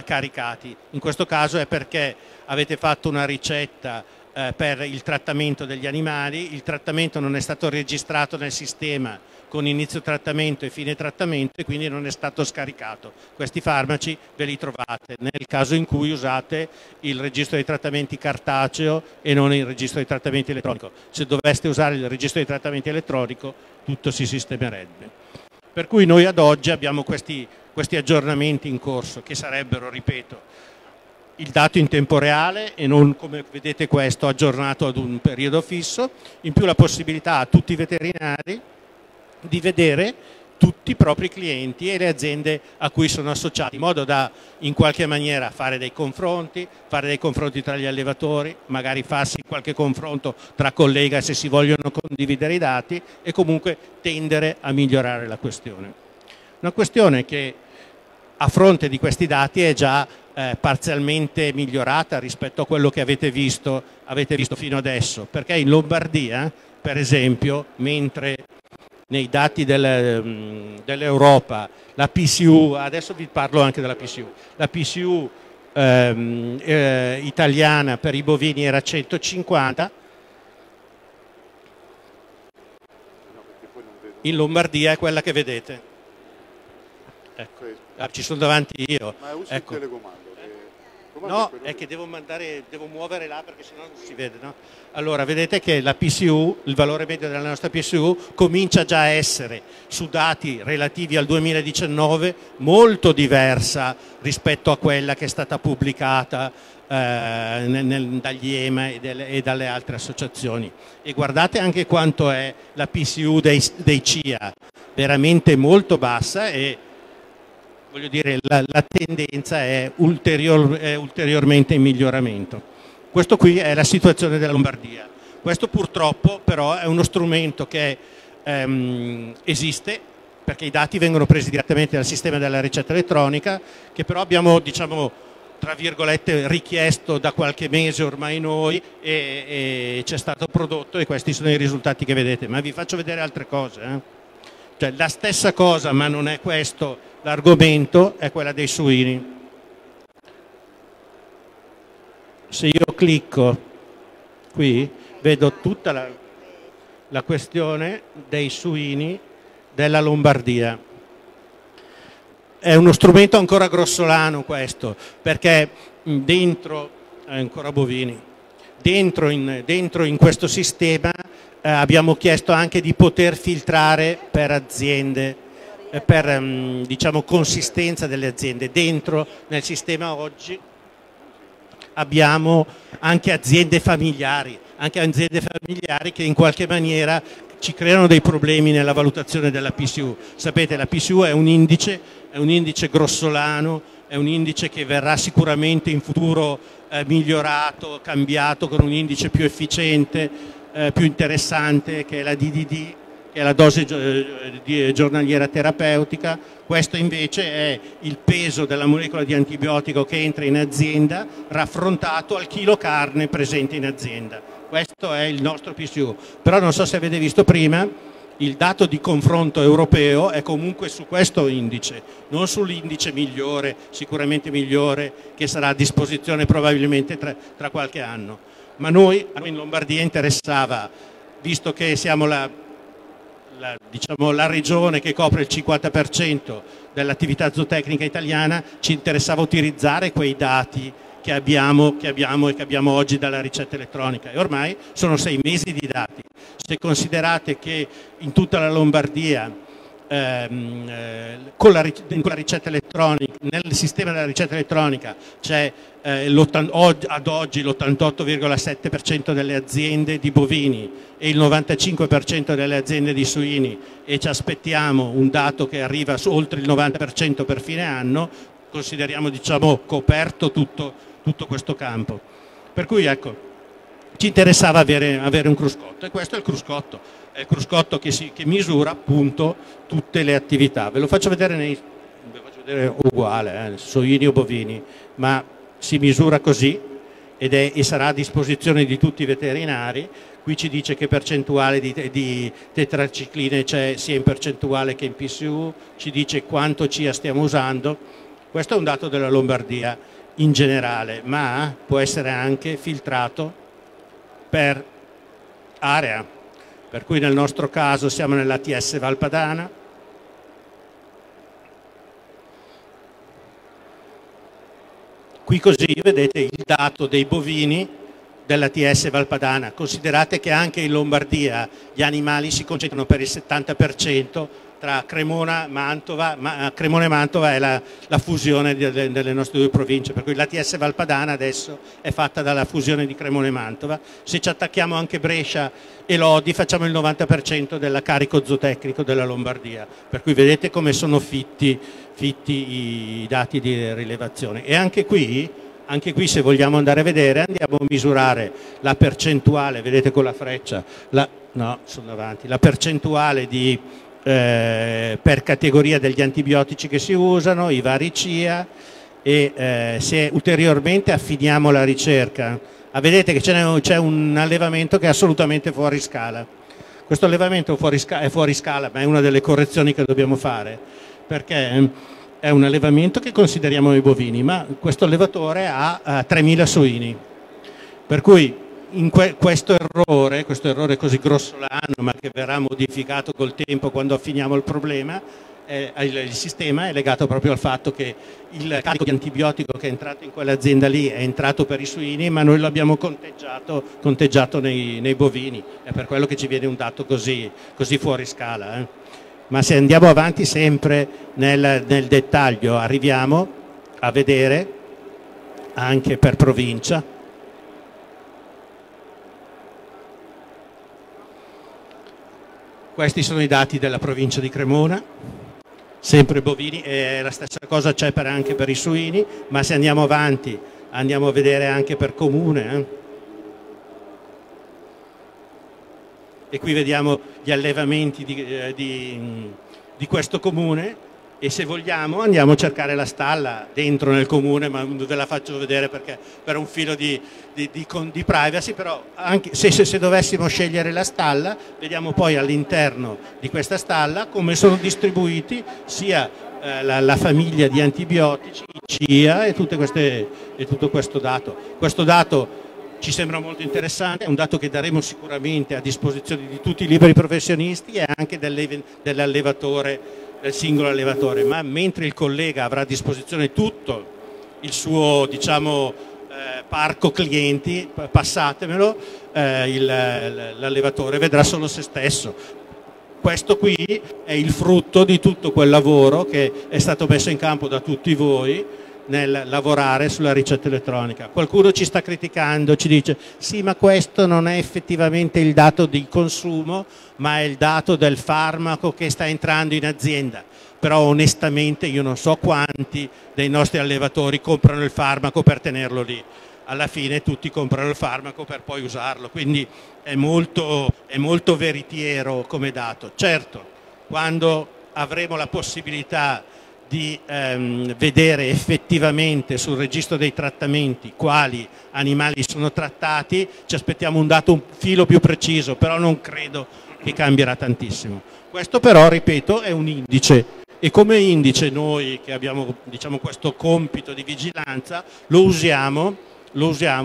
caricati. In questo caso è perché avete fatto una ricetta per il trattamento degli animali, il trattamento non è stato registrato nel sistema con inizio trattamento e fine trattamento e quindi non è stato scaricato. Questi farmaci ve li trovate nel caso in cui usate il registro dei trattamenti cartaceo e non il registro dei trattamenti elettronico. Se doveste usare il registro dei trattamenti elettronico tutto si sistemerebbe. Per cui noi ad oggi abbiamo questi aggiornamenti in corso che sarebbero, ripeto, il dato in tempo reale e non come vedete questo aggiornato ad un periodo fisso, in più la possibilità a tutti i veterinari di vedere tutti i propri clienti e le aziende a cui sono associati, in modo da in qualche maniera fare dei confronti tra gli allevatori, magari farsi qualche confronto tra collega se si vogliono condividere i dati, e comunque tendere a migliorare la questione. Una questione che a fronte di questi dati è già parzialmente migliorata rispetto a quello che avete visto fino adesso, perché in Lombardia, per esempio, mentre nei dati dell'Europa la PCU, adesso vi parlo anche della PCU, la PCU italiana per i bovini era 150, in Lombardia è quella che vedete, ecco. Ah, ci sono davanti io. Ma uso, ecco, il telecomando? No, è che devo muovere là perché sennò non si vede, no? Allora vedete che la PCU, il valore medio della nostra PCU comincia già a essere, su dati relativi al 2019, molto diversa rispetto a quella che è stata pubblicata dagli EMA e dalle altre associazioni. E guardate anche quanto è la PCU dei CIA, veramente molto bassa, e voglio dire, la tendenza è ulteriormente in miglioramento. Questo qui è la situazione della Lombardia. Questo purtroppo però è uno strumento che esiste, perché i dati vengono presi direttamente dal sistema della ricetta elettronica, che però abbiamo, diciamo, tra virgolette, richiesto da qualche mese ormai noi, e c'è stato prodotto, e questi sono i risultati che vedete. Ma vi faccio vedere altre cose, eh? Cioè, la stessa cosa, ma non è questo l'argomento, è quella dei suini. se io clicco qui vedo tutta la questione dei suini della Lombardia. È uno strumento ancora grossolano questo, perché dentro ancora bovini, dentro in questo sistema abbiamo chiesto anche di poter filtrare per aziende, per diciamo consistenza delle aziende. Dentro nel sistema oggi abbiamo anche aziende familiari che in qualche maniera ci creano dei problemi nella valutazione della PCU. Sapete, la PCU è un indice grossolano, è un indice che verrà sicuramente in futuro migliorato, cambiato con un indice più efficiente, più interessante, che è la DDD, che è la dose giornaliera terapeutica. Questo invece è il peso della molecola di antibiotico che entra in azienda raffrontato al chilo carne presente in azienda. Questo è il nostro PCU. Però non so se avete visto prima, il dato di confronto europeo è comunque su questo indice, non sull'indice migliore, sicuramente migliore, che sarà a disposizione probabilmente tra qualche anno. Ma noi, in Lombardia, interessava, visto che siamo diciamo, la regione che copre il 50% dell'attività zootecnica italiana, ci interessava utilizzare quei dati che abbiamo oggi dalla ricetta elettronica, e ormai sono 6 mesi di dati. Se considerate che in tutta la Lombardia con la ricetta elettronica, nel sistema della ricetta elettronica c'è ad oggi l'88,7% delle aziende di bovini e il 95% delle aziende di suini, e ci aspettiamo un dato che arriva su oltre il 90% per fine anno, consideriamo, diciamo, coperto tutto questo campo. Per cui, ecco, ci interessava avere un cruscotto, e questo è il cruscotto. È il cruscotto che misura appunto tutte le attività. Ve lo faccio vedere, uguale, suini o bovini, ma si misura così e sarà a disposizione di tutti i veterinari. Qui ci dice che percentuale di tetracicline c'è sia in percentuale che in PCU, ci dice quanto CIA stiamo usando. Questo è un dato della Lombardia in generale, ma può essere anche filtrato per area, per cui nel nostro caso siamo nell'ATS Valpadana, qui così vedete il dato dei bovini dell'ATS Valpadana. Considerate che anche in Lombardia gli animali si concentrano per il 70% tra Cremona e Mantova, è la fusione delle nostre due province, per cui l'ATS Valpadana adesso è fatta dalla fusione di Cremona e Mantova. Se ci attacchiamo anche Brescia e Lodi facciamo il 90% del carico zootecnico della Lombardia, per cui vedete come sono fitti i dati di rilevazione. E anche qui se vogliamo andare a vedere andiamo a misurare la percentuale, vedete con la freccia, la percentuale di per categoria degli antibiotici che si usano, i vari CIA, e se ulteriormente affiniamo la ricerca, vedete che c'è un allevamento che è assolutamente fuori scala. Questo allevamento è fuori scala, ma è una delle correzioni che dobbiamo fare, perché è un allevamento che consideriamo i bovini, ma questo allevatore ha 3.000 suini, per cui questo errore così grossolano, ma che verrà modificato col tempo quando affiniamo il problema, il sistema è legato proprio al fatto che il carico di antibiotico che è entrato in quell'azienda lì è entrato per i suini, ma noi lo abbiamo conteggiato nei bovini. È per quello che ci viene un dato così fuori scala. Ma se andiamo avanti sempre nel dettaglio, arriviamo a vedere anche per provincia. Questi sono i dati della provincia di Cremona, sempre bovini, e la stessa cosa c'è anche per i suini, ma se andiamo avanti andiamo a vedere anche per comune. E qui vediamo gli allevamenti di questo comune, e se vogliamo andiamo a cercare la stalla dentro nel comune, ma non ve la faccio vedere perché per un filo di privacy, però anche se dovessimo scegliere la stalla, vediamo poi all'interno di questa stalla come sono distribuiti sia la famiglia di antibiotici, CIA e, tutto questo dato. Questo dato ci sembra molto interessante, è un dato che daremo sicuramente a disposizione di tutti i liberi professionisti e anche dell'allevatore, del singolo allevatore, ma mentre il collega avrà a disposizione tutto il suo, diciamo, parco clienti, passatemelo, l'allevatore vedrà solo se stesso. Questo qui è il frutto di tutto quel lavoro che è stato messo in campo da tutti voi nel lavorare sulla ricetta elettronica. Qualcuno ci sta criticando, ci dice sì, ma questo non è effettivamente il dato di consumo, ma è il dato del farmaco che sta entrando in azienda. Però onestamente io non so quanti dei nostri allevatori comprano il farmaco per tenerlo lì. Alla fine tutti comprano il farmaco per poi usarlo, quindi è molto veritiero come dato. Certo, quando avremo la possibilità di vedere effettivamente sul registro dei trattamenti quali animali sono trattati, ci aspettiamo un dato un filo più preciso, però non credo che cambierà tantissimo. Questo però, ripeto, è un indice e come indice noi che abbiamo, diciamo, questo compito di vigilanza lo usiamo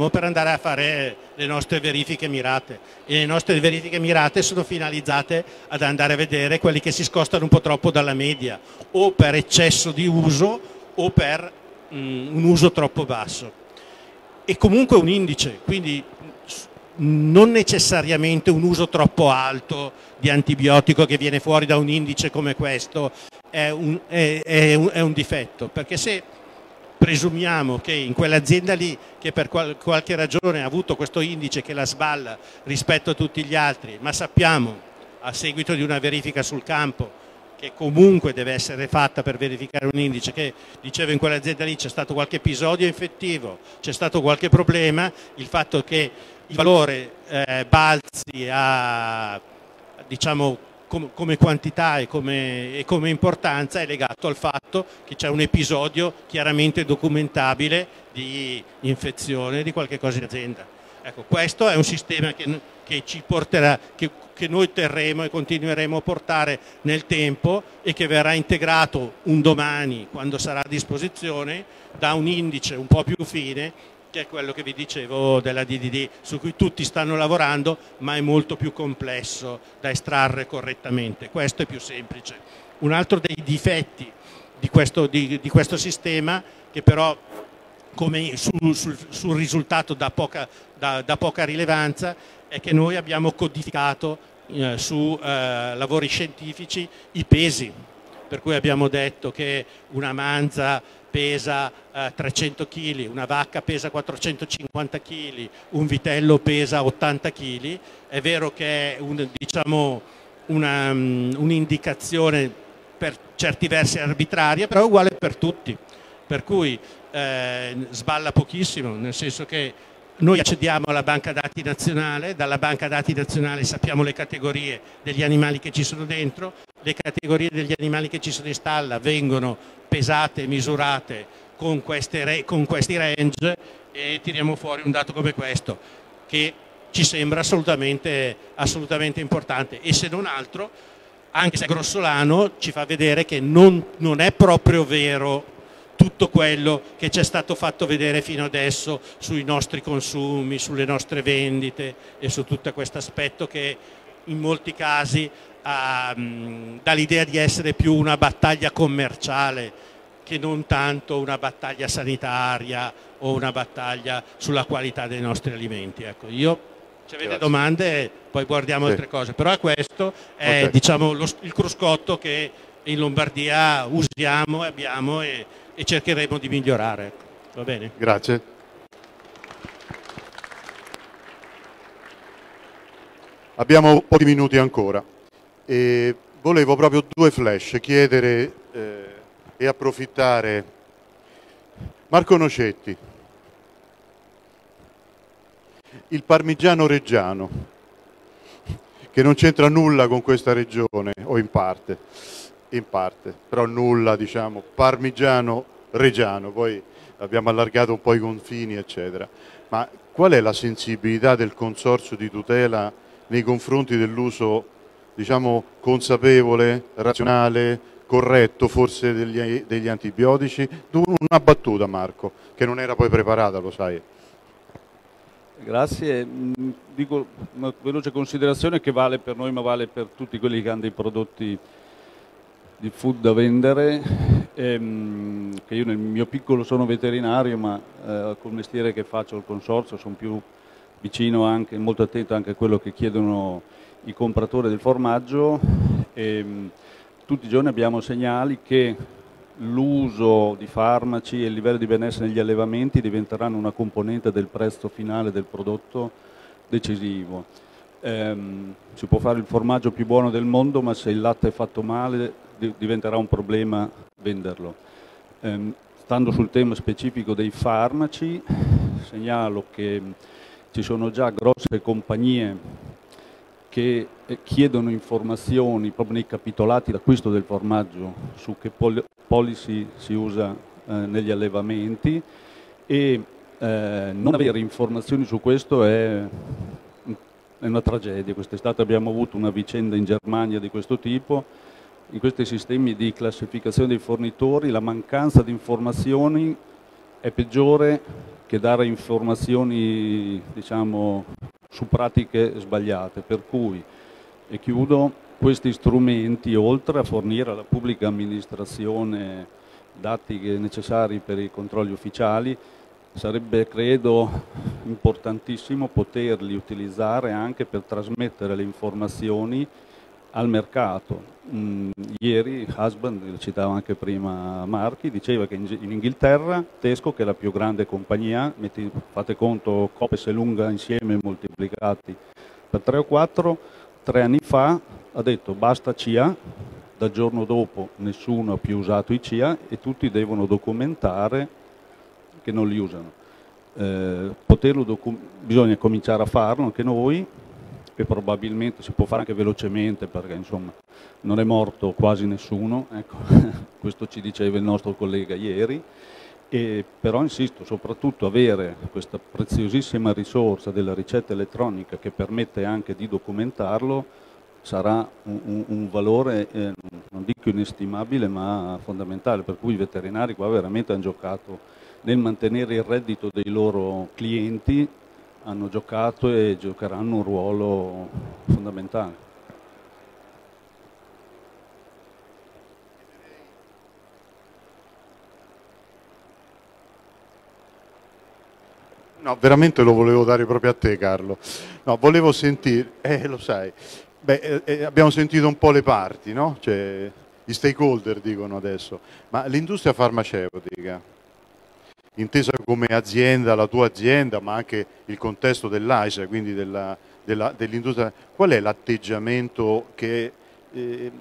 per andare a fare le nostre verifiche mirate, e le nostre verifiche mirate sono finalizzate ad andare a vedere quelli che si scostano un po' troppo dalla media o per eccesso di uso o per un uso troppo basso. E comunque un indice, quindi non necessariamente un uso troppo alto di antibiotico che viene fuori da un indice come questo è un difetto, perché se presumiamo che in quell'azienda lì che per qualche ragione ha avuto questo indice che la sballa rispetto a tutti gli altri, ma sappiamo a seguito di una verifica sul campo che comunque deve essere fatta per verificare un indice, che dicevo in quell'azienda lì c'è stato qualche episodio infettivo, c'è stato qualche problema, il fatto che il valore balzi a, diciamo, come quantità e come importanza è legato al fatto che c'è un episodio chiaramente documentabile di infezione di qualche cosa in azienda. Ecco, questo è un sistema che ci porterà, che noi terremo e continueremo a portare nel tempo e che verrà integrato un domani quando sarà a disposizione da un indice un po' più fine, che è quello che vi dicevo della DDD, su cui tutti stanno lavorando, ma è molto più complesso da estrarre correttamente. Questo è più semplice. Un altro dei difetti di questo sistema, che però come sul risultato da poca rilevanza, è che noi abbiamo codificato su lavori scientifici i pesi, per cui abbiamo detto che una manza pesa 300 kg, una vacca pesa 450 kg, un vitello pesa 80 kg, è vero che è un'indicazione per certi versi arbitraria, però è uguale per tutti, per cui sballa pochissimo, nel senso che noi accediamo alla banca dati nazionale, dalla banca dati nazionale sappiamo le categorie degli animali che ci sono dentro, le categorie degli animali che ci sono in stalla vengono pesate e misurate con questi range e tiriamo fuori un dato come questo che ci sembra assolutamente importante e se non altro, anche se grossolano, ci fa vedere che non è proprio vero tutto quello che ci è stato fatto vedere fino adesso sui nostri consumi, sulle nostre vendite e su tutto questo aspetto che in molti casi dà l'idea di essere più una battaglia commerciale che non tanto una battaglia sanitaria o una battaglia sulla qualità dei nostri alimenti. Ecco, io ci avete domande, poi guardiamo altre cose, però questo è diciamo, il cruscotto che in Lombardia usiamo e abbiamo e cercheremo di migliorare. Va bene? Grazie. Abbiamo pochi minuti ancora e volevo proprio due flash chiedere e approfittare. Marco Nocetti, il parmigiano reggiano, che non c'entra nulla con questa regione, o in parte, però nulla, diciamo, parmigiano reggiano, poi abbiamo allargato un po' i confini eccetera, ma qual è la sensibilità del Consorzio di tutela nei confronti dell'uso, diciamo, consapevole, razionale, corretto forse degli antibiotici. Una battuta, Marco, che non era poi preparata, lo sai. Grazie, dico una veloce considerazione che vale per noi ma vale per tutti quelli che hanno dei prodotti di food da vendere, che io nel mio piccolo sono veterinario, ma col mestiere che faccio al consorzio sono più vicino anche, molto attento anche a quello che chiedono i compratori del formaggio. Tutti i giorni abbiamo segnali che l'uso di farmaci e il livello di benessere negli allevamenti diventeranno una componente del prezzo finale del prodotto decisivo. Si può fare il formaggio più buono del mondo, ma se il latte è fatto male diventerà un problema venderlo. Stando sul tema specifico dei farmaci, segnalo che ci sono già grosse compagnie che chiedono informazioni proprio nei capitolati d'acquisto del formaggio su che policy si usa negli allevamenti, e non avere informazioni su questo è una tragedia. Quest'estate abbiamo avuto una vicenda in Germania di questo tipo. In questi sistemi di classificazione dei fornitori la mancanza di informazioni è peggiore che dare informazioni, diciamo, su pratiche sbagliate, per cui, e chiudo, questi strumenti, oltre a fornire alla pubblica amministrazione dati necessari per i controlli ufficiali, sarebbe, credo, importantissimo poterli utilizzare anche per trasmettere le informazioni al mercato. Ieri Husband, lo citavo anche prima Marchi, diceva che in Inghilterra Tesco, che è la più grande compagnia, fate conto Copes e Lunga insieme moltiplicati per 3 o 4, 3 anni fa ha detto basta CIA, dal giorno dopo nessuno ha più usato i CIA e tutti devono documentare che non li usano. Bisogna cominciare a farlo anche noi, che probabilmente si può fare anche velocemente, perché insomma non è morto quasi nessuno, ecco, questo ci diceva il nostro collega ieri. E però insisto, soprattutto avere questa preziosissima risorsa della ricetta elettronica che permette anche di documentarlo sarà un valore, non dico inestimabile, ma fondamentale, per cui i veterinari qua veramente hanno giocato nel mantenere il reddito dei loro clienti, hanno giocato e giocheranno un ruolo fondamentale. No, veramente lo volevo dare proprio a te, Carlo. No, volevo sentire, lo sai, beh, abbiamo sentito un po' le parti, no? Cioè, gli stakeholder dicono adesso, ma l'industria farmaceutica, intesa come azienda, la tua azienda, ma anche il contesto dell'AISA, quindi dell'industria, qual è l'atteggiamento che,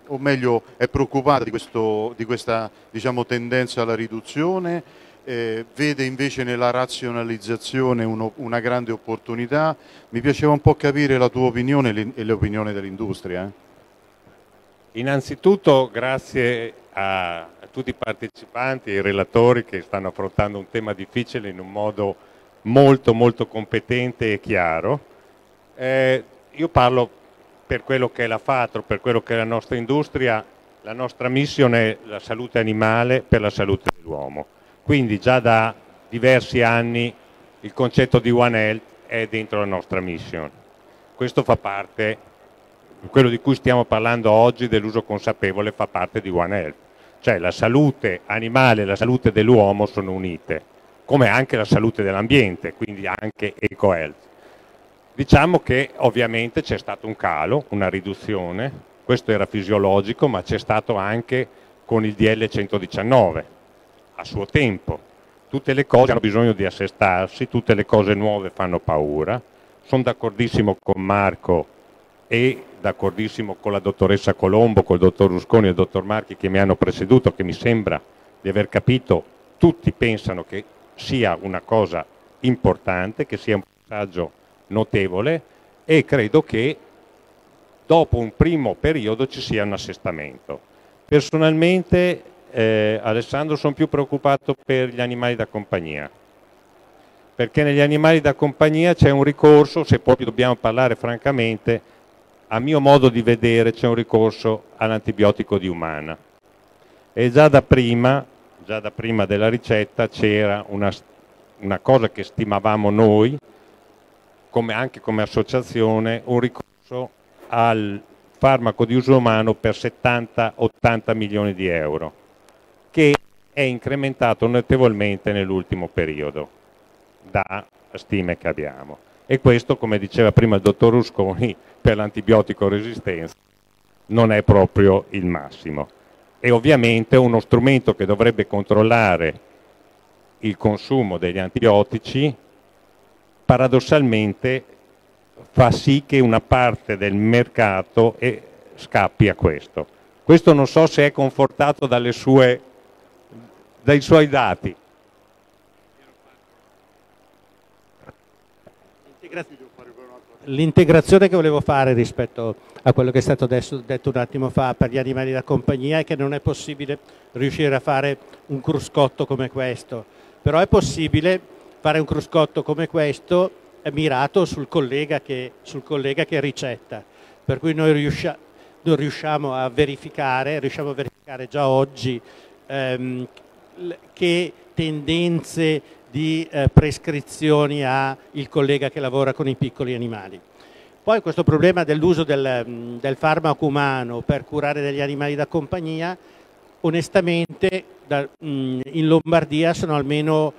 o meglio, è preoccupata di questa, diciamo, tendenza alla riduzione, vede invece nella razionalizzazione una grande opportunità? Mi piaceva un po' capire la tua opinione e l'opinione dell'industria. Innanzitutto grazie a tutti i partecipanti e i relatori che stanno affrontando un tema difficile in un modo molto competente e chiaro. Io parlo per quello che è la FATRO, per quello che è la nostra industria. La nostra missione è la salute animale per la salute dell'uomo, quindi già da diversi anni il concetto di One Health è dentro la nostra mission. Questo fa parte, quello di cui stiamo parlando oggi, dell'uso consapevole, fa parte di One Health. Cioè la salute animale e la salute dell'uomo sono unite, come anche la salute dell'ambiente, quindi anche eco-health. Diciamo che ovviamente c'è stato un calo, una riduzione, questo era fisiologico, ma c'è stato anche con il DL 119, a suo tempo. Tutte le cose hanno bisogno di assestarsi, tutte le cose nuove fanno paura. Sono d'accordissimo con Marco e d'accordissimo con la dottoressa Colombo, col dottor Rusconi e il dottor Marchi che mi hanno preceduto, che mi sembra di aver capito, tutti pensano che sia una cosa importante, che sia un passaggio notevole, e credo che dopo un primo periodo ci sia un assestamento. Personalmente, Alessandro, sono più preoccupato per gli animali da compagnia, perché negli animali da compagnia c'è un ricorso, se proprio dobbiamo parlare francamente, a mio modo di vedere c'è un ricorso all'antibiotico di umana. e già da prima della ricetta c'era una cosa che stimavamo noi, anche come associazione, un ricorso al farmaco di uso umano per 70-80 milioni di euro, che è incrementato notevolmente nell'ultimo periodo, da stime che abbiamo. E questo, come diceva prima il dottor Rusconi, per l'antibiotico resistenza non è proprio il massimo. E ovviamente uno strumento che dovrebbe controllare il consumo degli antibiotici paradossalmente fa sì che una parte del mercato scappi a questo. Questo non so se è confortato dai suoi dati. L'integrazione che volevo fare rispetto a quello che è stato detto un attimo fa per gli animali da compagnia è che non è possibile riuscire a fare un cruscotto come questo, però è possibile fare un cruscotto come questo mirato sul collega che ricetta, per cui noi riusciamo a verificare già oggi che tendenze di prescrizioni ha il collega che lavora con i piccoli animali. Poi questo problema dell'uso del farmaco umano per curare degli animali da compagnia, onestamente in Lombardia sono almeno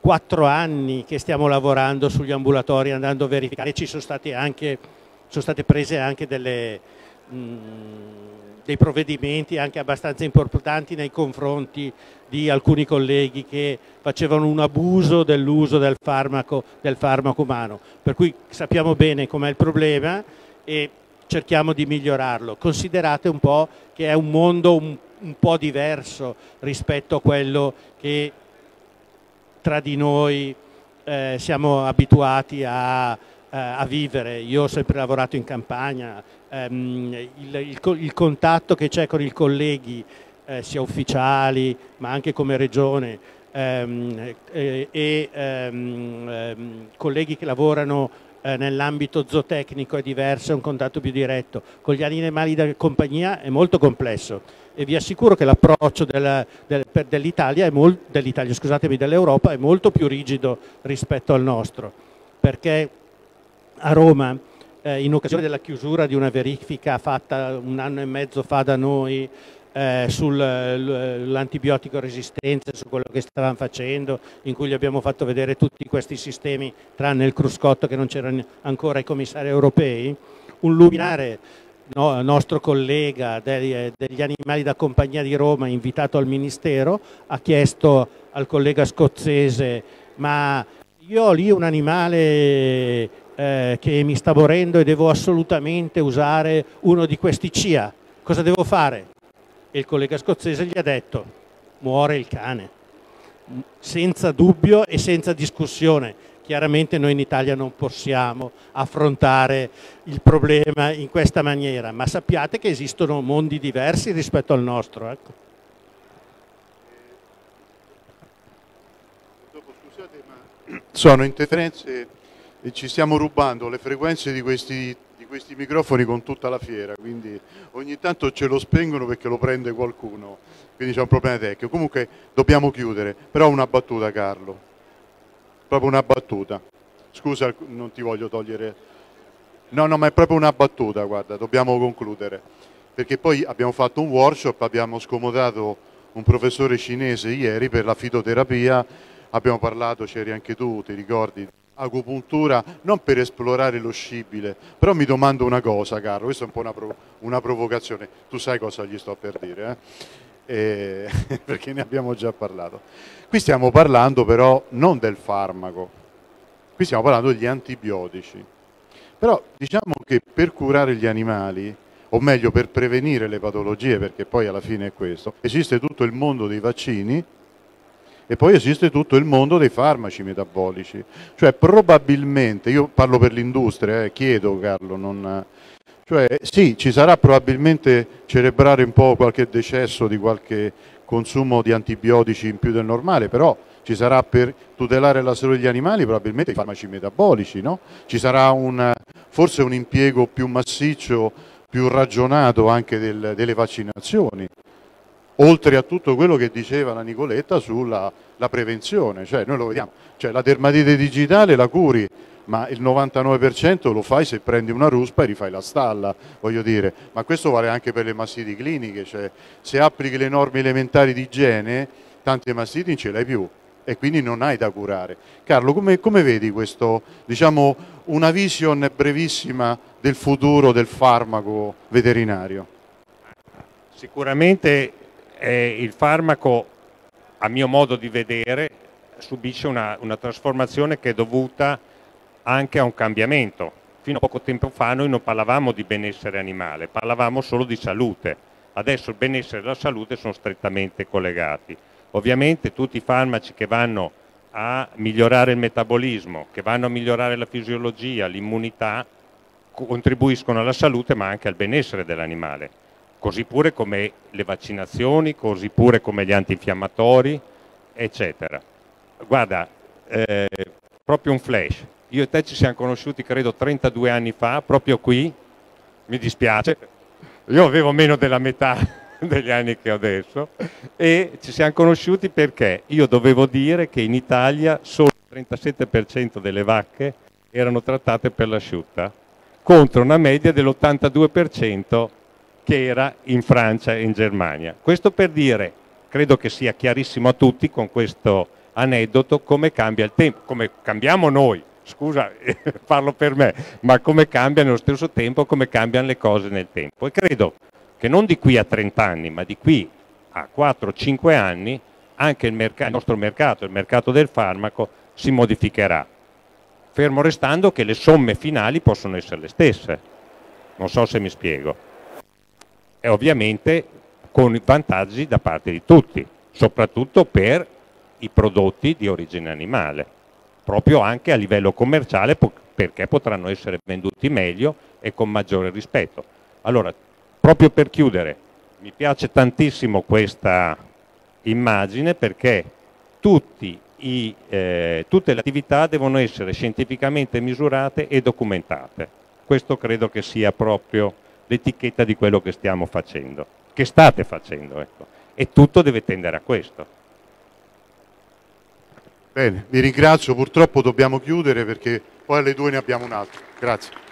4 anni che stiamo lavorando sugli ambulatori andando a verificare. Ci sono state prese anche dei provvedimenti anche abbastanza importanti nei confronti di alcuni colleghi che facevano un abuso dell'uso del farmaco umano, per cui sappiamo bene com'è il problema e cerchiamo di migliorarlo. Considerate un po' che è un mondo un po' diverso rispetto a quello che tra di noi siamo abituati a vivere. Io ho sempre lavorato in campagna, il contatto che c'è con i colleghi, sia ufficiali ma anche come regione, colleghi che lavorano nell'ambito zootecnico è diverso, è un contatto più diretto. Con gli animali da compagnia è molto complesso e vi assicuro che l'approccio dell'Europa è molto più rigido rispetto al nostro, perché a Roma, in occasione della chiusura di una verifica fatta 1 anno e mezzo fa da noi sull'antibiotico resistenza, su quello che stavano facendo, in cui gli abbiamo fatto vedere tutti questi sistemi, tranne il cruscotto che non c'erano ancora i commissari europei, un luminare nostro collega degli animali da compagnia di Roma, invitato al Ministero, ha chiesto al collega scozzese: ma io ho lì un animale che mi sta morendo e devo assolutamente usare uno di questi CIA, cosa devo fare? E il collega scozzese gli ha detto: muore il cane, senza dubbio e senza discussione. Chiaramente noi in Italia non possiamo affrontare il problema in questa maniera, ma sappiate che esistono mondi diversi rispetto al nostro. Ecco. Scusate, ma sono interferenze. Ci stiamo rubando le frequenze di questi microfoni con tutta la fiera, quindi ogni tanto ce lo spengono perché lo prende qualcuno, quindi c'è un problema tecnico. Comunque dobbiamo chiudere, però una battuta, Carlo, proprio una battuta, scusa, non ti voglio togliere, no, ma è proprio una battuta, guarda, dobbiamo concludere, perché poi abbiamo fatto un workshop, abbiamo scomodato un professore cinese ieri per la fitoterapia, abbiamo parlato, c'eri anche tu, ti ricordi, acupuntura, non per esplorare lo scibile, però mi domando una cosa, Carlo, questa è un po' una provocazione, tu sai cosa gli sto per dire, perché ne abbiamo già parlato. Qui stiamo parlando però non del farmaco, qui stiamo parlando degli antibiotici, però diciamo che per curare gli animali, o meglio per prevenire le patologie, perché poi alla fine è questo, esiste tutto il mondo dei vaccini e poi esiste tutto il mondo dei farmaci metabolici, cioè probabilmente, io parlo per l'industria, chiedo Carlo, cioè sì, ci sarà probabilmente celebrare un po' qualche decesso di qualche consumo di antibiotici in più del normale, però ci sarà per tutelare la salute degli animali probabilmente i farmaci metabolici, no? Ci sarà forse un impiego più massiccio, più ragionato anche delle vaccinazioni. oltre a tutto quello che diceva la Nicoletta sulla prevenzione, cioè noi lo vediamo, cioè la dermatite digitale la curi, ma il 99% lo fai se prendi una ruspa e rifai la stalla, voglio dire, ma questo vale anche per le mastiti cliniche, cioè se applichi le norme elementari di igiene tante mastiti non ce l'hai più e quindi non hai da curare. Carlo, come vedi questo, diciamo, una vision brevissima del futuro del farmaco veterinario? Sicuramente il farmaco, a mio modo di vedere, subisce una trasformazione che è dovuta anche a un cambiamento. Fino a poco tempo fa noi non parlavamo di benessere animale, parlavamo solo di salute. Adesso il benessere e la salute sono strettamente collegati. Ovviamente tutti i farmaci che vanno a migliorare il metabolismo, che vanno a migliorare la fisiologia, l'immunità, contribuiscono alla salute ma anche al benessere dell'animale, così pure come le vaccinazioni, così pure come gli antinfiammatori, eccetera. Guarda, proprio un flash, io e te ci siamo conosciuti credo 32 anni fa, proprio qui, mi dispiace, io avevo meno della metà degli anni che ho adesso, e ci siamo conosciuti perché io dovevo dire che in Italia solo il 37% delle vacche erano trattate per l'asciutta, contro una media dell'82% che era in Francia e in Germania. Questo per dire, credo che sia chiarissimo a tutti con questo aneddoto come cambia il tempo, come cambiamo noi, scusa, parlo per me, ma come cambia nello stesso tempo, come cambiano le cose nel tempo. E credo che non di qui a 30 anni, ma di qui a 4-5 anni, anche il nostro mercato, il mercato del farmaco, si modificherà. Fermo restando che le somme finali possono essere le stesse. Non so se mi spiego. E ovviamente con vantaggi da parte di tutti, soprattutto per i prodotti di origine animale, proprio anche a livello commerciale, perché potranno essere venduti meglio e con maggiore rispetto. Allora, proprio per chiudere, mi piace tantissimo questa immagine perché tutte le attività devono essere scientificamente misurate e documentate. Questo credo che sia proprio l'etichetta di quello che stiamo facendo, che state facendo, ecco. E tutto deve tendere a questo. Bene, vi ringrazio, purtroppo dobbiamo chiudere perché poi alle 2 ne abbiamo un altro. Grazie.